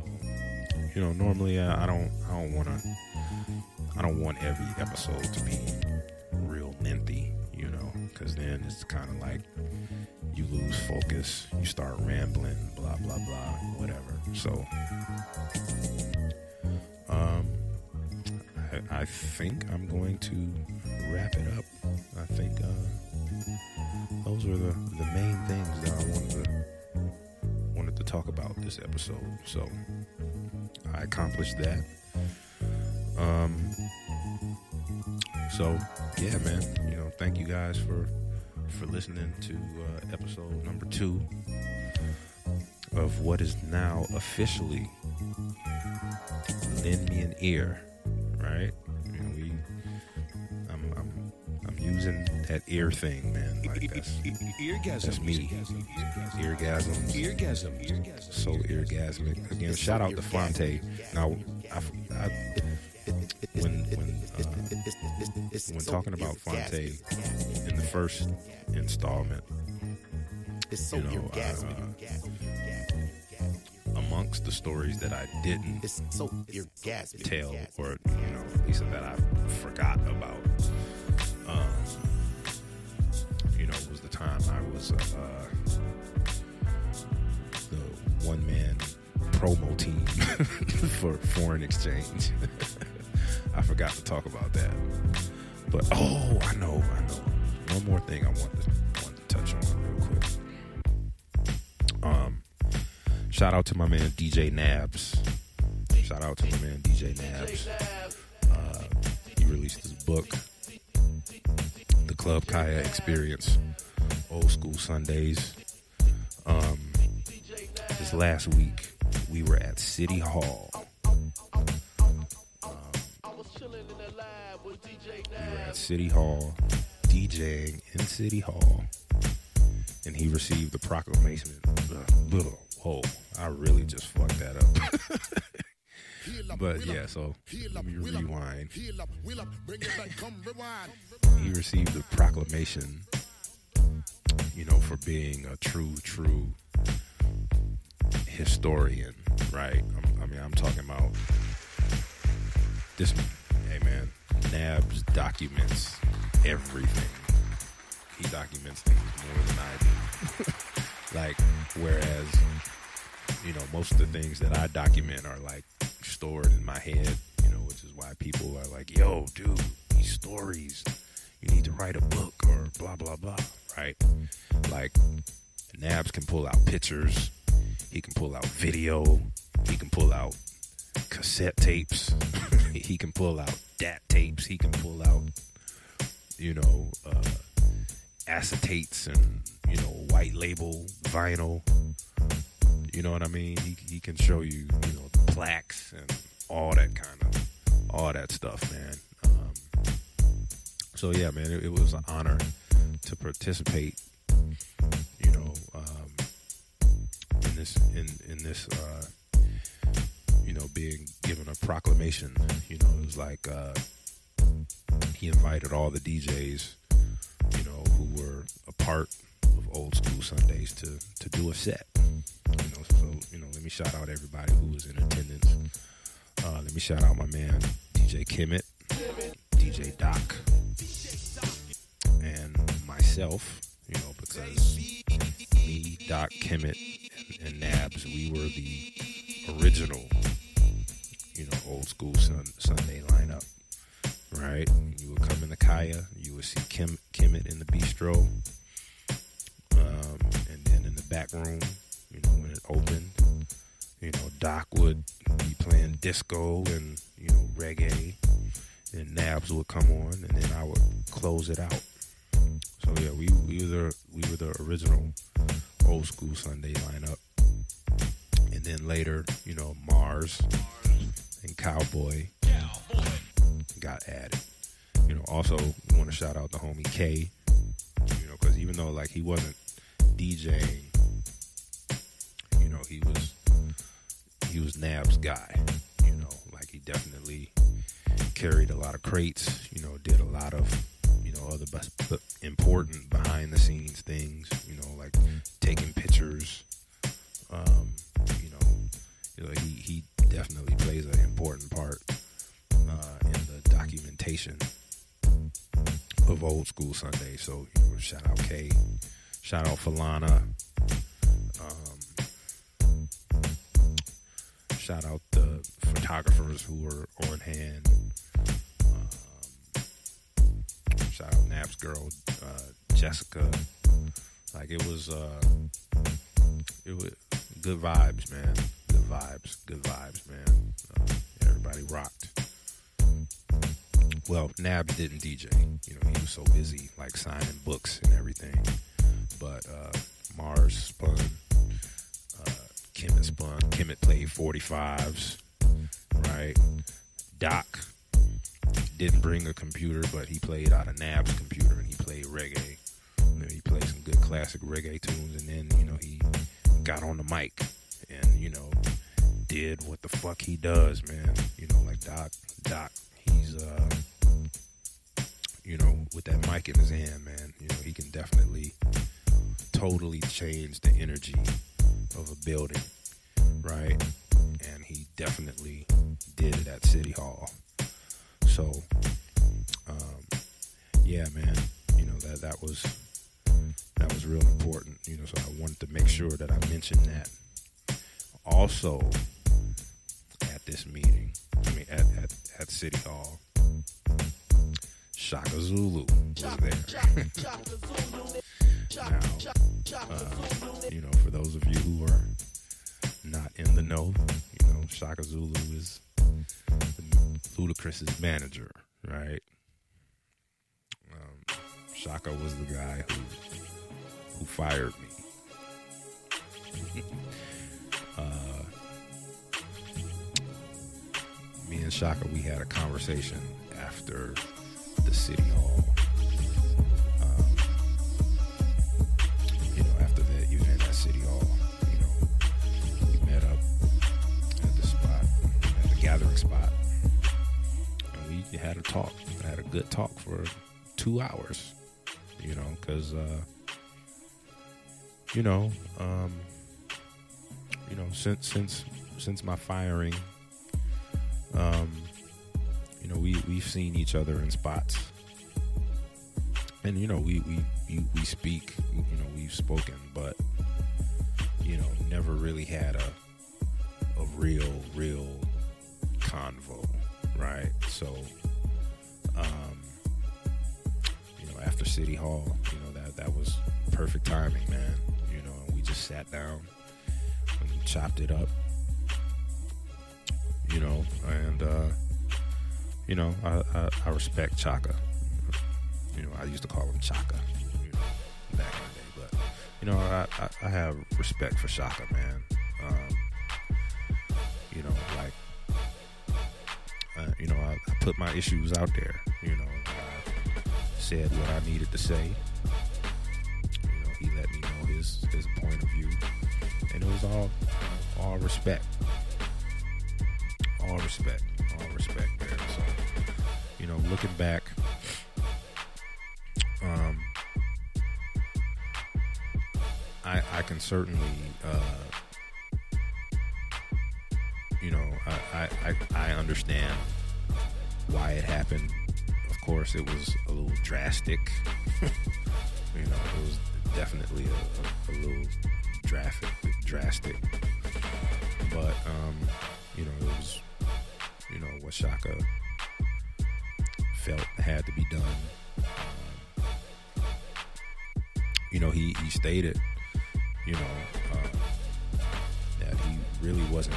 you know, normally I don't want every episode to be real lengthy, you know, because then it's kind of like you lose focus, you start rambling, blah, blah, blah, whatever. So, I think I'm going to wrap it up. I think, those were the main things that I wanted to talk about this episode. So I accomplished that. So yeah, man, you know, thank you guys for listening to episode number 2 of what is now officially Lend Me an Ear, right? Using that ear thing, man. Like that's me. Eargasm. So eargasmic. Again, shout out to Fonte. Now, when talking about Fonte in the first installment, you know, amongst the stories that I didn't tell, or, you know, at least that I forgot about, you know, it was the time I was the one-man promo team for foreign exchange. I forgot to talk about that. But, oh, I know. One more thing I wanted to touch on real quick. Shout out to my man, DJ Nabs. He released his book, The Club Kaya Experience, Old School Sundays. This last week we were at City Hall. DJing in City Hall, and he received the proclamation. Whoa, I really just fucked that up. But yeah, so let me rewind. He received the proclamation, you know, for being a true historian, right? I'm talking about this. Hey man, Nabs documents everything. he documents things more than I do. Like, whereas, you know, most of the things that I document are like stored in my head, you know, which is why people are like, yo, dude, these stories, you need to write a book or blah, blah, blah, right? Like, Nabs can pull out pictures, he can pull out video, he can pull out cassette tapes, he can pull out DAT tapes, he can pull out, you know, acetates and, you know, white label vinyl, you know what I mean? He can show you, you know, the plaques and all that stuff, man. So yeah, man, it was an honor to participate, you know, in this, you know, being given a proclamation. You know, it was like, he invited all the DJs, you know, who were a part of Old School Sundays to do a set. You know, so, you know, let me shout out everybody who was in attendance. Let me shout out my man, DJ Kimmett, DJ Doc, and myself, you know, because me, Doc, Kimmett, and Nabs, we were the original, you know, Old School Sunday lineup. Right, you would come in the Kaya, you would see Kimmett in the bistro, and then in the back room, you know, when it opened, you know, Doc would be playing disco and, you know, reggae, and Nabs would come on, and then I would close it out. So yeah, we were the original Old School Sunday lineup, and then later, you know, Mars and Cowboy got added. You know, also want to shout out the homie K, you know, because even though, like, he wasn't DJing, you know, he was Nab's guy, you know, like, he definitely carried a lot of crates, you know, did a lot of, you know, other important behind the scenes things, you know, like taking pictures, you know, he definitely plays an important part in the documentation of Old School Sunday. So, you know, shout out Kay, shout out Falana, shout out the photographers who were on hand, shout out Nab's girl, Jessica. Like, it was good vibes, man. Good vibes, man. Everybody rocked. Well, Nabs didn't DJ. You know, he was so busy, like, signing books and everything. But Mars spun. Kimmett spun. Kimmett played 45s, right? Doc didn't bring a computer, but he played out of Nab's computer, and he played reggae. You know, he played some good classic reggae tunes, and then, you know, he got on the mic and, you know, did what the fuck he does, man. You know, like, Doc, he's, you know, with that mic in his hand, man, you know, he can definitely totally change the energy of a building, right? And he definitely did it at City Hall. So, yeah, man, you know, that was real important, you know, so I wanted to make sure that I mentioned that. Also, at this meeting, I mean, at City Hall, Shaka Zulu was there. Now, you know, for those of you who are not in the know, you know, Shaka Zulu is Ludacris's manager, right? Shaka was the guy who fired me. Me and Shaka, we had a conversation after the City Hall, you know, after the event at City Hall, you know, we met up at the spot, at the gathering spot, and we had a talk, had a good talk for 2 hours, you know, because, you know, since my firing, you know, we've seen each other in spots, and, you know, we we speak, you know, we've spoken, but, you know, never really had a real convo, right? So, you know, after City Hall, you know, that was perfect timing, man. You know, and we just sat down and we chopped it up, you know, and, you know, I respect Chaka. You know, I used to call him Chaka, you know, back in the day. But, you know, I have respect for Chaka, man. You know, like, you know, I put my issues out there. You know, I said what I needed to say. You know, he let me know his point of view. And it was all respect. All respect. All respect there. So, you know, looking back, I can certainly, you know, I understand why it happened. Of course, it was a little drastic. You know, it was definitely a little drastic. But, you know, it was, you know, what Chaka felt had to be done. You know, he stated, you know, that he really wasn't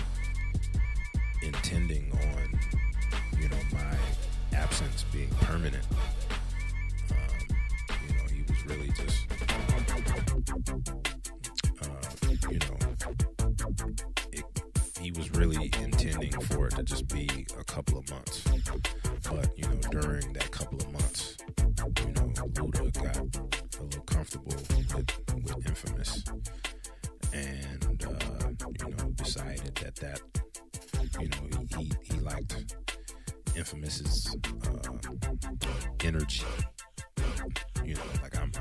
intending on, you know, my absence being permanent. You know, he was really just, you know, he was really intending for it to just be a couple of months. But, you know, during that couple of months, you know, Luda got a little comfortable with Infamous, and you know, decided that you know, he liked Infamous's energy. You know, like I'm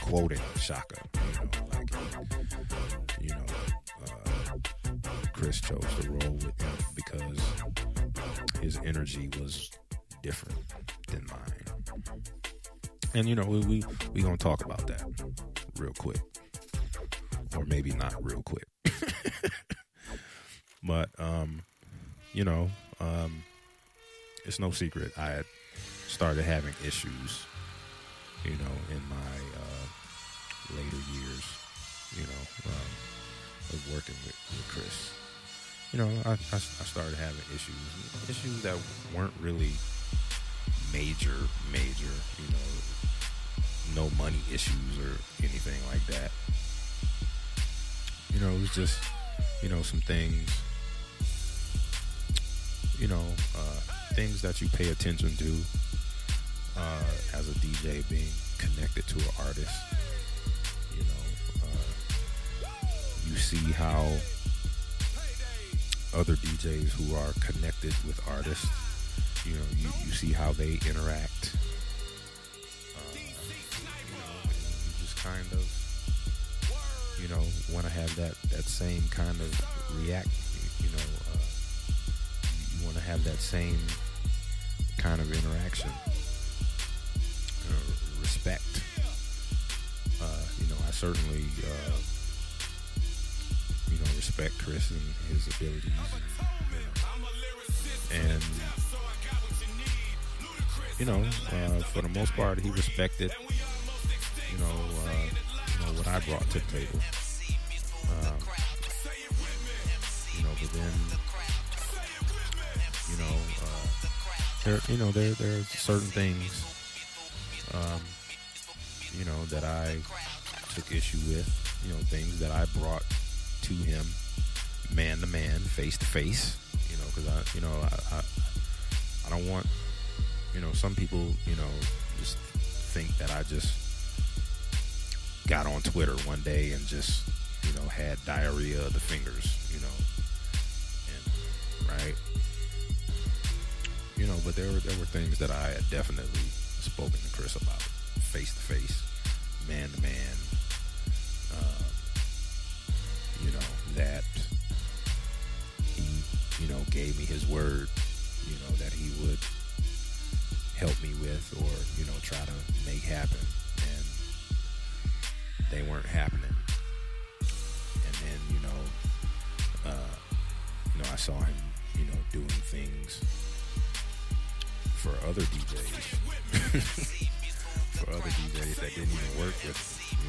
quoting Chaka. You know, like, you know, Chris chose to roll with him because his energy was different than mine. And, you know, we gonna talk about that real quick, or maybe not real quick. But, you know, it's no secret I had started having issues, you know, in my later years, you know, of working with Chris. You know, I started having issues that weren't really major, you know, no money issues or anything like that. You know, it was just, you know, some things, you know, things that you pay attention to as a DJ, being connected to an artist. You know, you see how other DJs who are connected with artists, you know, you see how they interact. Kind of, you know, want to have that same kind of react, you know, you want to have that same kind of interaction, respect. You know, I certainly, you know, respect Chris and his abilities, and you know, for the most part, he respected, you know, what I brought to the table. You know, but then, you know, there are certain things, you know, that I took issue with. You know, things that I brought to him, man to man, face to face. You know, because I don't want, you know, some people, you know, just think that I just got on Twitter one day and just, you know, had diarrhea of the fingers, you know, and, right? You know, but there were things that I had definitely spoken to Chris about, face to face, man to man, you know, that he, you know, gave me his word, you know, that he would help me with, or, you know, try to make happen. they weren't happening. And then, I saw him, doing things for other DJs. For other DJs that didn't even work with him.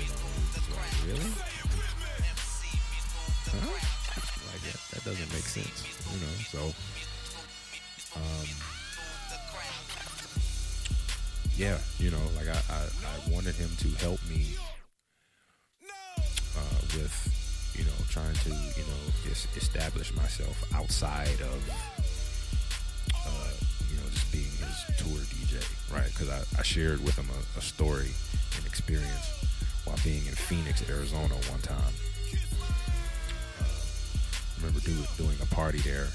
Like, really? Huh? Like, that doesn't make sense. So, yeah, I wanted him to help me with, trying to, establish myself outside of, just being his tour DJ, right? Because I shared with him a story and experience while being in Phoenix, Arizona one time. I remember doing a party there,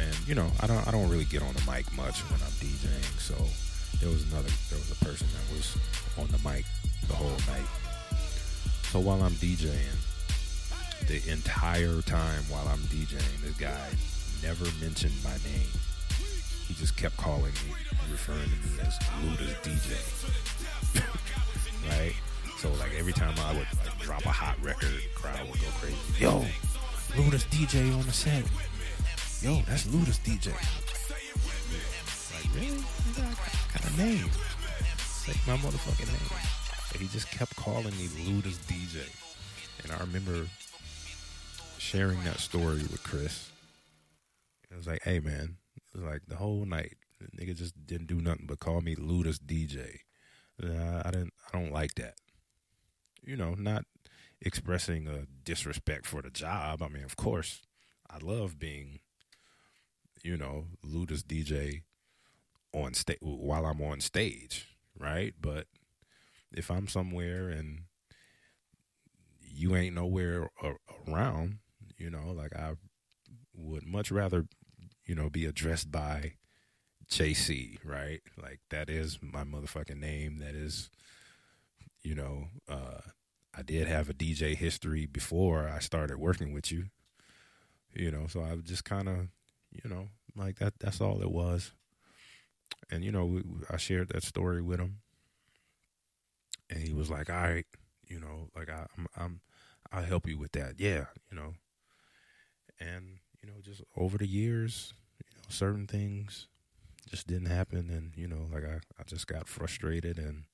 and, I don't really get on the mic much when I'm DJing, so... There was a person that was on the mic the whole night. So while I'm DJing, the entire time while I'm DJing, this guy never mentioned my name. He just kept calling me, referring to me as Luda's DJ. Right? So like every time I would drop a hot record, the crowd would go crazy. Yo, Luda's DJ on the set. Yo, that's Luda's DJ. Like, really? Got a name. It's like my motherfucking name. And he just kept calling me Luda's DJ. And I remember sharing that story with Chris. It was like, hey man, it was like the whole night, the nigga just didn't do nothing but call me Luda's DJ. I don't like that. Not expressing a disrespect for the job. I mean, of course, I love being, Luda's DJ on stage while I'm on stage, right? But if I'm somewhere and you ain't nowhere around, I would much rather, be addressed by JC, right? Like that is my motherfucking name. That is, I did have a DJ history before I started working with you, so I was just kind of, like that. That's all it was. And, I shared that story with him, and he was like, all right, I'll help you with that. Yeah. And, just over the years, certain things just didn't happen. And, I just got frustrated and,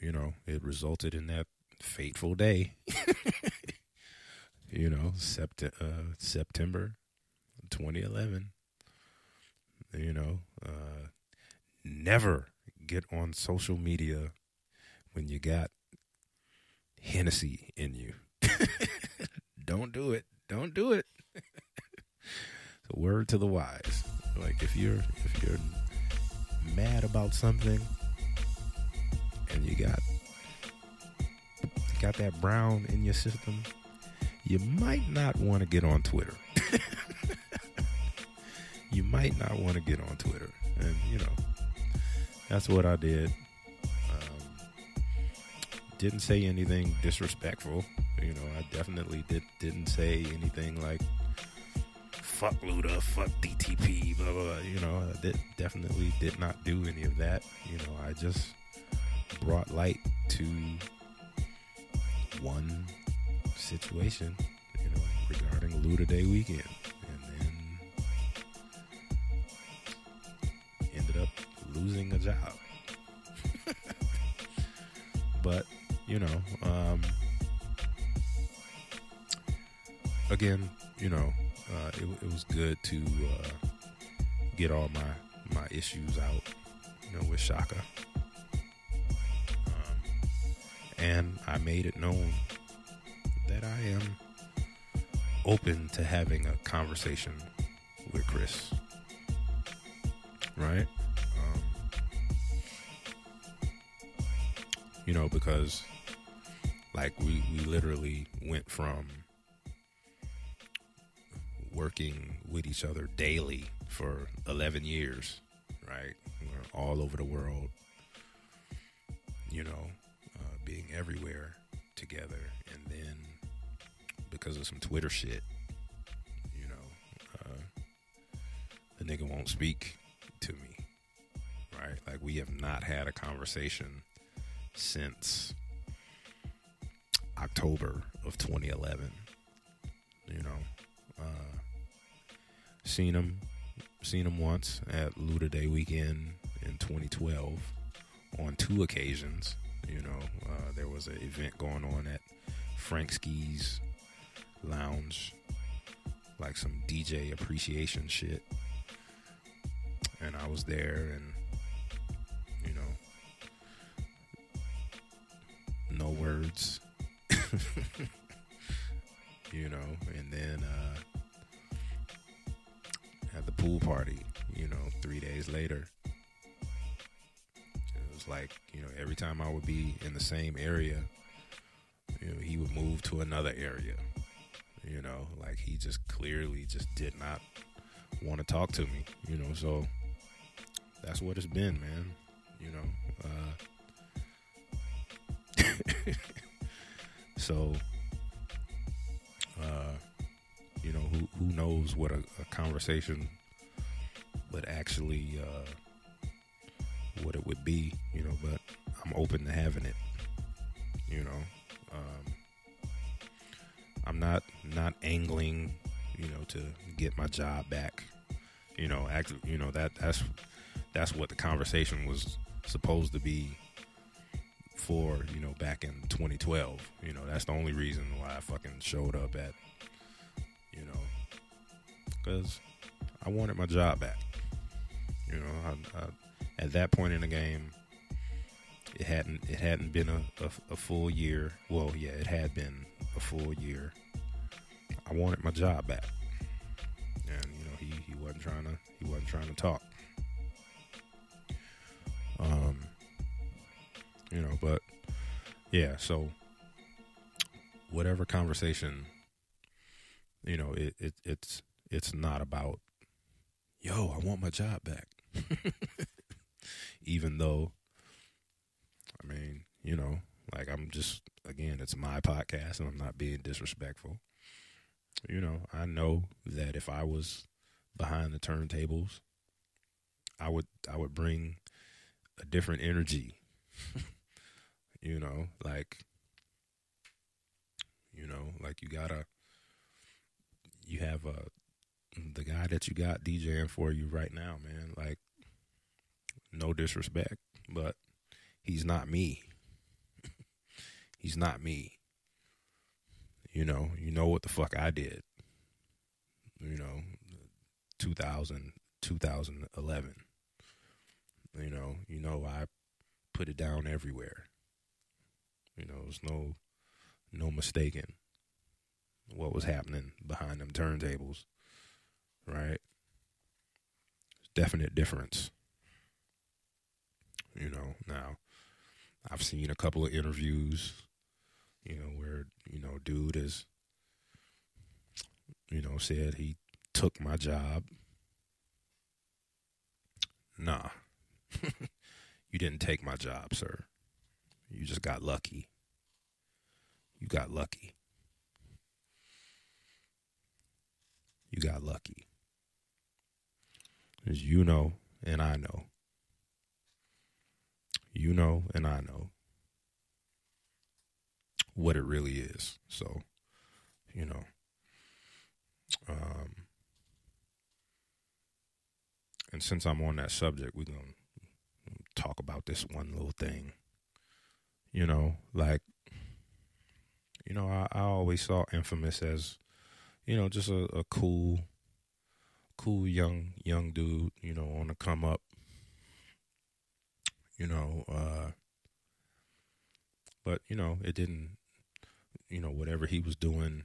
it resulted in that fateful day, September 2011, never get on social media when you got Hennessy in you. Don't do it. So word to the wise. Like if you're mad about something and you got that brown in your system, you might not want to get on Twitter. You might not want to get on Twitter. And, that's what I did. Didn't say anything disrespectful. I definitely didn't say anything like, fuck Luda, fuck DTP, blah, blah, blah. I definitely did not do any of that. I just brought light to one situation, regarding Luda Day weekend. Up losing a job. But again, it was good to get all my issues out, with Shaka, and I made it known that I am open to having a conversation with Chris, right? Because like we literally went from working with each other daily for 11 years, right? We're all over the world, being everywhere together. And then because of some Twitter shit, the nigga won't speak to me, right? Like, we have not had a conversation since October of 2011. You know, seen him once at Luda Day weekend in 2012 on two occasions. You know, there was an event going on at Frank Ski's Lounge, like some DJ appreciation shit, and I was there, and you know, no words. You know, and then at the pool party, you know, 3 days later, it was like, you know, every time I would be in the same area, you know, he would move to another area. You know, like, he just clearly just did not want to talk to me, you know, so that's what it's been, man. You know, so you know, who knows what a conversation would actually, what it would be, you know, but I'm open to having it, you know. I'm not angling, you know, to get my job back, you know, actually, you know, that's what the conversation was supposed to be for, you know, back in 2012, you know, that's the only reason why I fucking showed up at, you know, because I wanted my job back, you know, I, at that point in the game, it hadn't been a full year. Well, yeah, it had been a full year. I wanted my job back, and you know, he wasn't trying to talk. You know, but yeah, so whatever conversation, you know, it's not about, yo, I want my job back, even though, I mean, you know, like, I'm just, again, it's my podcast, and I'm not being disrespectful. You know, I know that if I was behind the turntables, I would bring a different energy. You know, like, you know, like, you have the guy that you got DJing for you right now, man, like, no disrespect, but he's not me. He's not me. You know what the fuck I did. You know, 2011. You know I put it down everywhere. You know, there's no mistaking what was happening behind them turntables, right? There's definite difference. You know, now I've seen a couple of interviews, you know, where, you know, dude is, you know, said he took my job. Nah, you didn't take my job, sir. You just got lucky. You got lucky. You got lucky. As you know, and I know. You know, and I know what it really is. So, you know, and since I'm on that subject, we're going to talk about this one little thing. You know, like, you know, I always saw Infamous as, you know, just a cool young dude, you know, on the come up. You know, but, you know, it didn't, you know, whatever he was doing,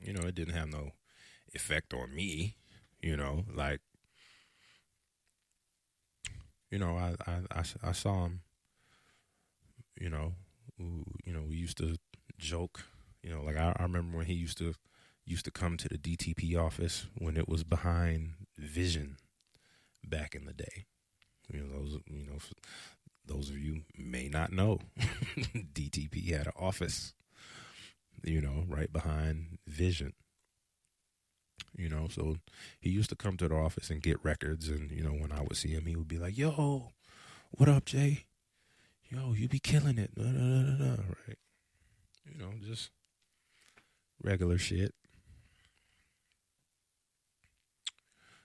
you know, it didn't have no effect on me, you know, like, you know, I saw him, you know, we used to joke, you know, like, I remember when he used to come to the DTP office when it was behind Vision back in the day. Those of you may not know, DTP had an office, you know, right behind Vision. you know. So he used to come to the office and get records, and, you know, when I would see him, he would be like, yo, what up, Jay? Yo, you be killing it. Right. You know, just regular shit.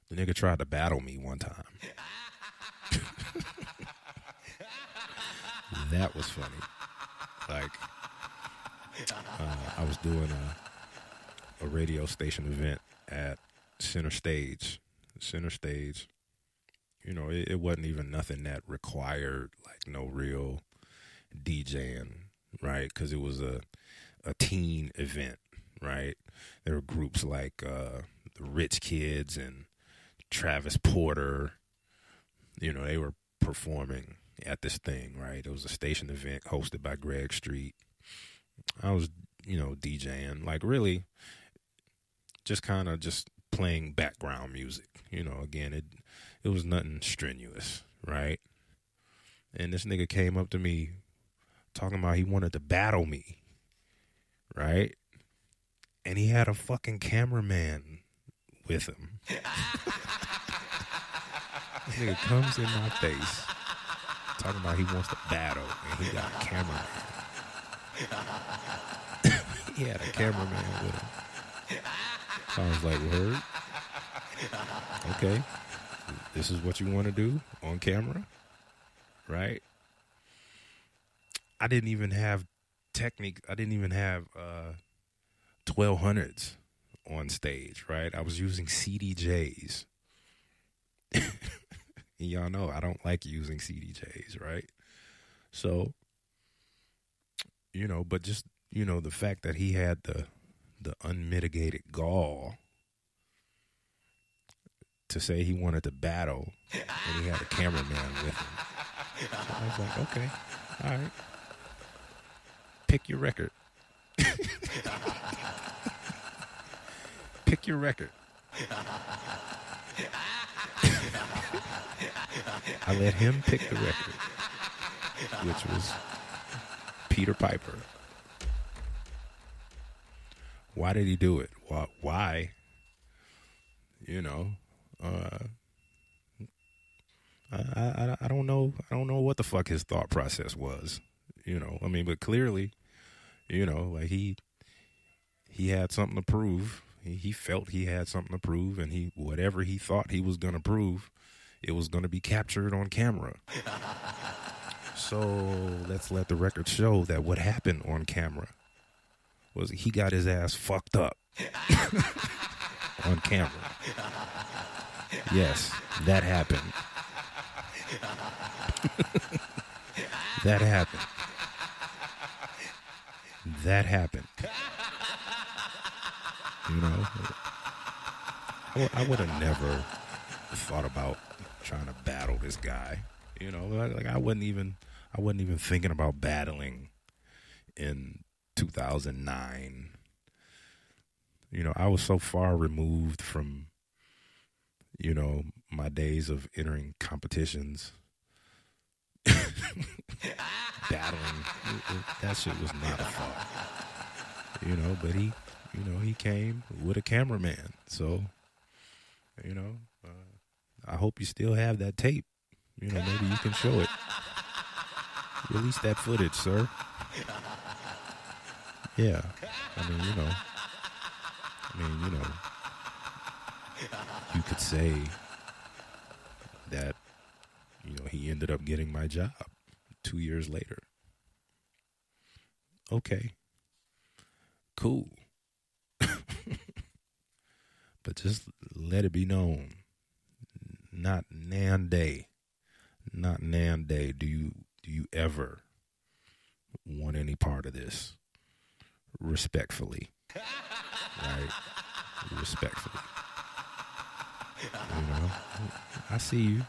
The nigga tried to battle me one time. That was funny. Like, I was doing a radio station event at Center Stage. You know, it wasn't even nothing that required, like, no real DJing, right? Because it was a teen event, right? There were groups like the Rich Kids and Travis Porter. You know, they were performing at this thing, right? It was a station event hosted by Greg Street. I was, you know, DJing, like, really just kind of just playing background music. You know, again, it was nothing strenuous, right? And this nigga came up to me talking about he wanted to battle me, right? And he had a fucking cameraman with him. This nigga comes in my face talking about he wants to battle, and he got a cameraman. He had a cameraman with him. I was like, word? Okay. This is what you want to do on camera? Right? I didn't even have technique. I didn't even have 1200s on stage, right? I was using CDJs. Y'all know I don't like using CDJs, right? So, you know, but just, you know, the fact that he had the unmitigated gall to say he wanted to battle, and he had a cameraman with him. So I was like, okay, all right. Pick your record. Pick your record. I let him pick the record, which was Peter Piper. Why did he do it? Why? You know, I don't know. I don't know what the fuck his thought process was. You know, I mean, but clearly, you know, like he had something to prove. He felt he had something to prove, and he whatever he thought he was going to prove, it was going to be captured on camera. So let's let the record show that what happened on camera was he got his ass fucked up on camera. Yes, that happened. That happened. That happened. You know, I would have never thought about trying to battle this guy. You know, like I wasn't even thinking about battling in 2009. You know, I was so far removed from, you know, my days of entering competitions, battling. That shit was not a thought. You know, but he came with a cameraman. So, you know, I hope you still have that tape. You know, maybe you can show it. Release that footage, sir. Yeah. I mean, you know, you could say that, you know, he ended up getting my job 2 years later. Okay. Cool. But just let it be known. Not Nan Day. Do you ever want any part of this? Respectfully. Right? Respectfully. You know, I see you.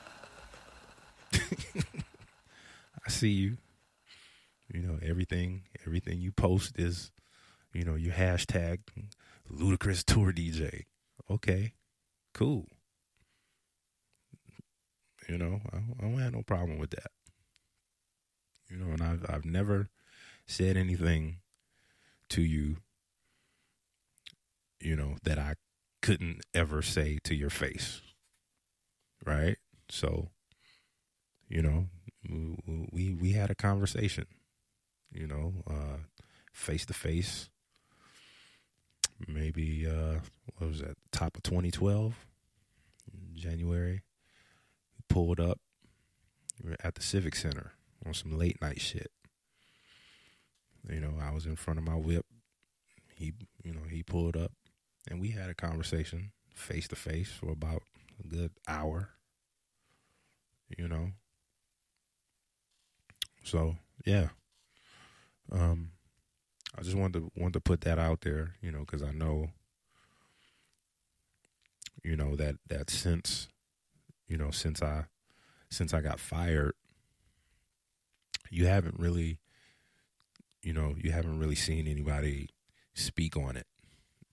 I see you. You know, everything you post is, you know, your hashtag Ludicrous Tour DJ. Okay, cool. You know, I don't have no problem with that. You know, and I've never said anything to you, you know, that I couldn't ever say to your face. Right? So, you know, we had a conversation, you know, face to face. Maybe, what was that, top of 2012, January, we pulled up. We were at the Civic Center on some late night shit. You know, I was in front of my whip. He pulled up, and we had a conversation face to face for about a good hour, you know. So, yeah. I just wanted to put that out there, you know, because I know, you know, that since, you know, since I got fired, you haven't really seen anybody speak on it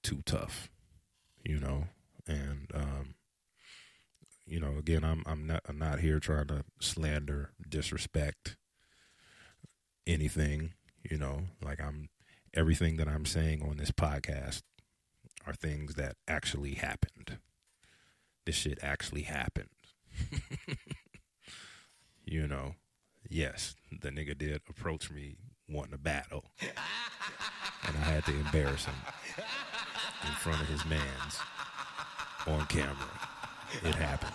too tough, you know, and, you know, again, I'm not here trying to slander, disrespect anything, you know, like everything that I'm saying on this podcast are things that actually happened. This shit actually happened. You know, yes, the nigga did approach me wanting a battle. And I had to embarrass him in front of his mans on camera. It happened.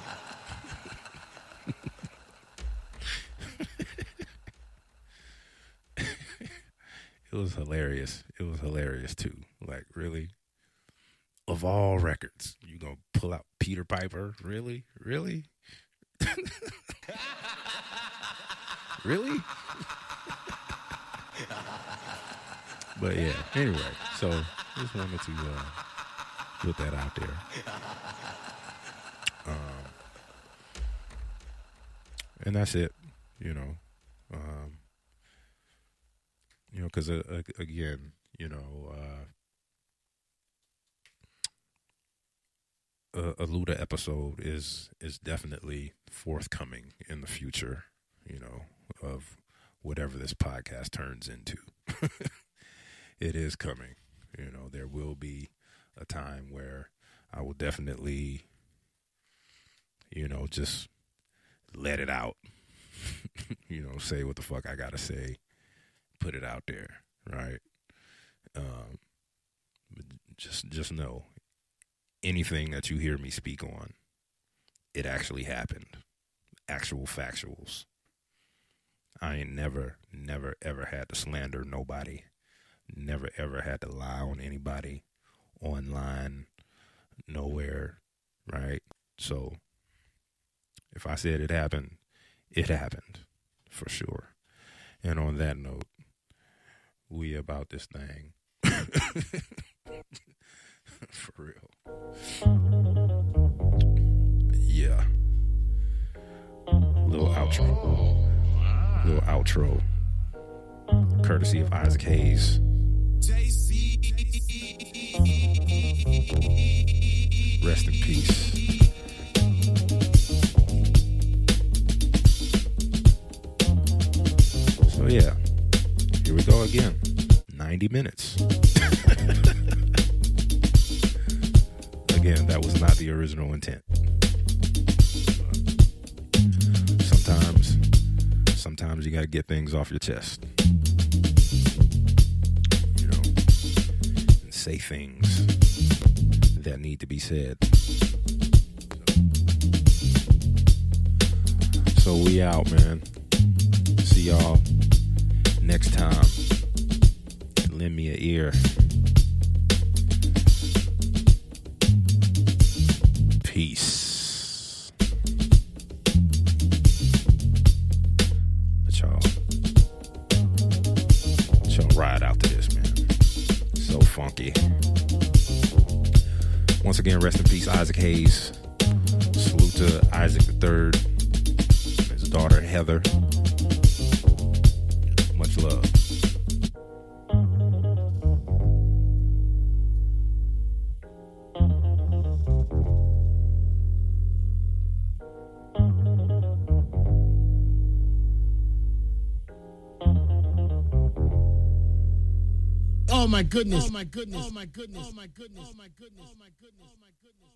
It was hilarious. It was hilarious, too. Like, really? Of all records, you gonna pull out Peter Piper? Really? Really? Really? But, yeah, anyway, so just wanted to put that out there. And that's it, you know. You know, because, again, you know, a Luda episode is definitely forthcoming in the future, you know, of whatever this podcast turns into. It is coming. You know, there will be a time where I will definitely, you know, just let it out, you know, say what the fuck I got to say. Put it out there, right? Just know, anything that you hear me speak on, it actually happened. Actual factuals. I ain't never, ever had to slander nobody. Never, ever had to lie on anybody online, nowhere, right? So if I said it happened for sure. And on that note, we about this thing. For real. Yeah. Little outro. Courtesy of Isaac Hayes. Rest in peace. So yeah, here we go again. 90 minutes. Again, that was not the original intent. Sometimes you gotta get things off your chest. You know, and say things that need to be said. So we out, man. See y'all next time. Lend me an ear. Peace. Let y'all ride out to this, man. So funky. Once again, rest in peace, Isaac Hayes. Salute to Isaac III, his daughter Heather. Much love. Oh my goodness. Oh my goodness. Oh my goodness. Oh my goodness. Oh my goodness. Oh my goodness.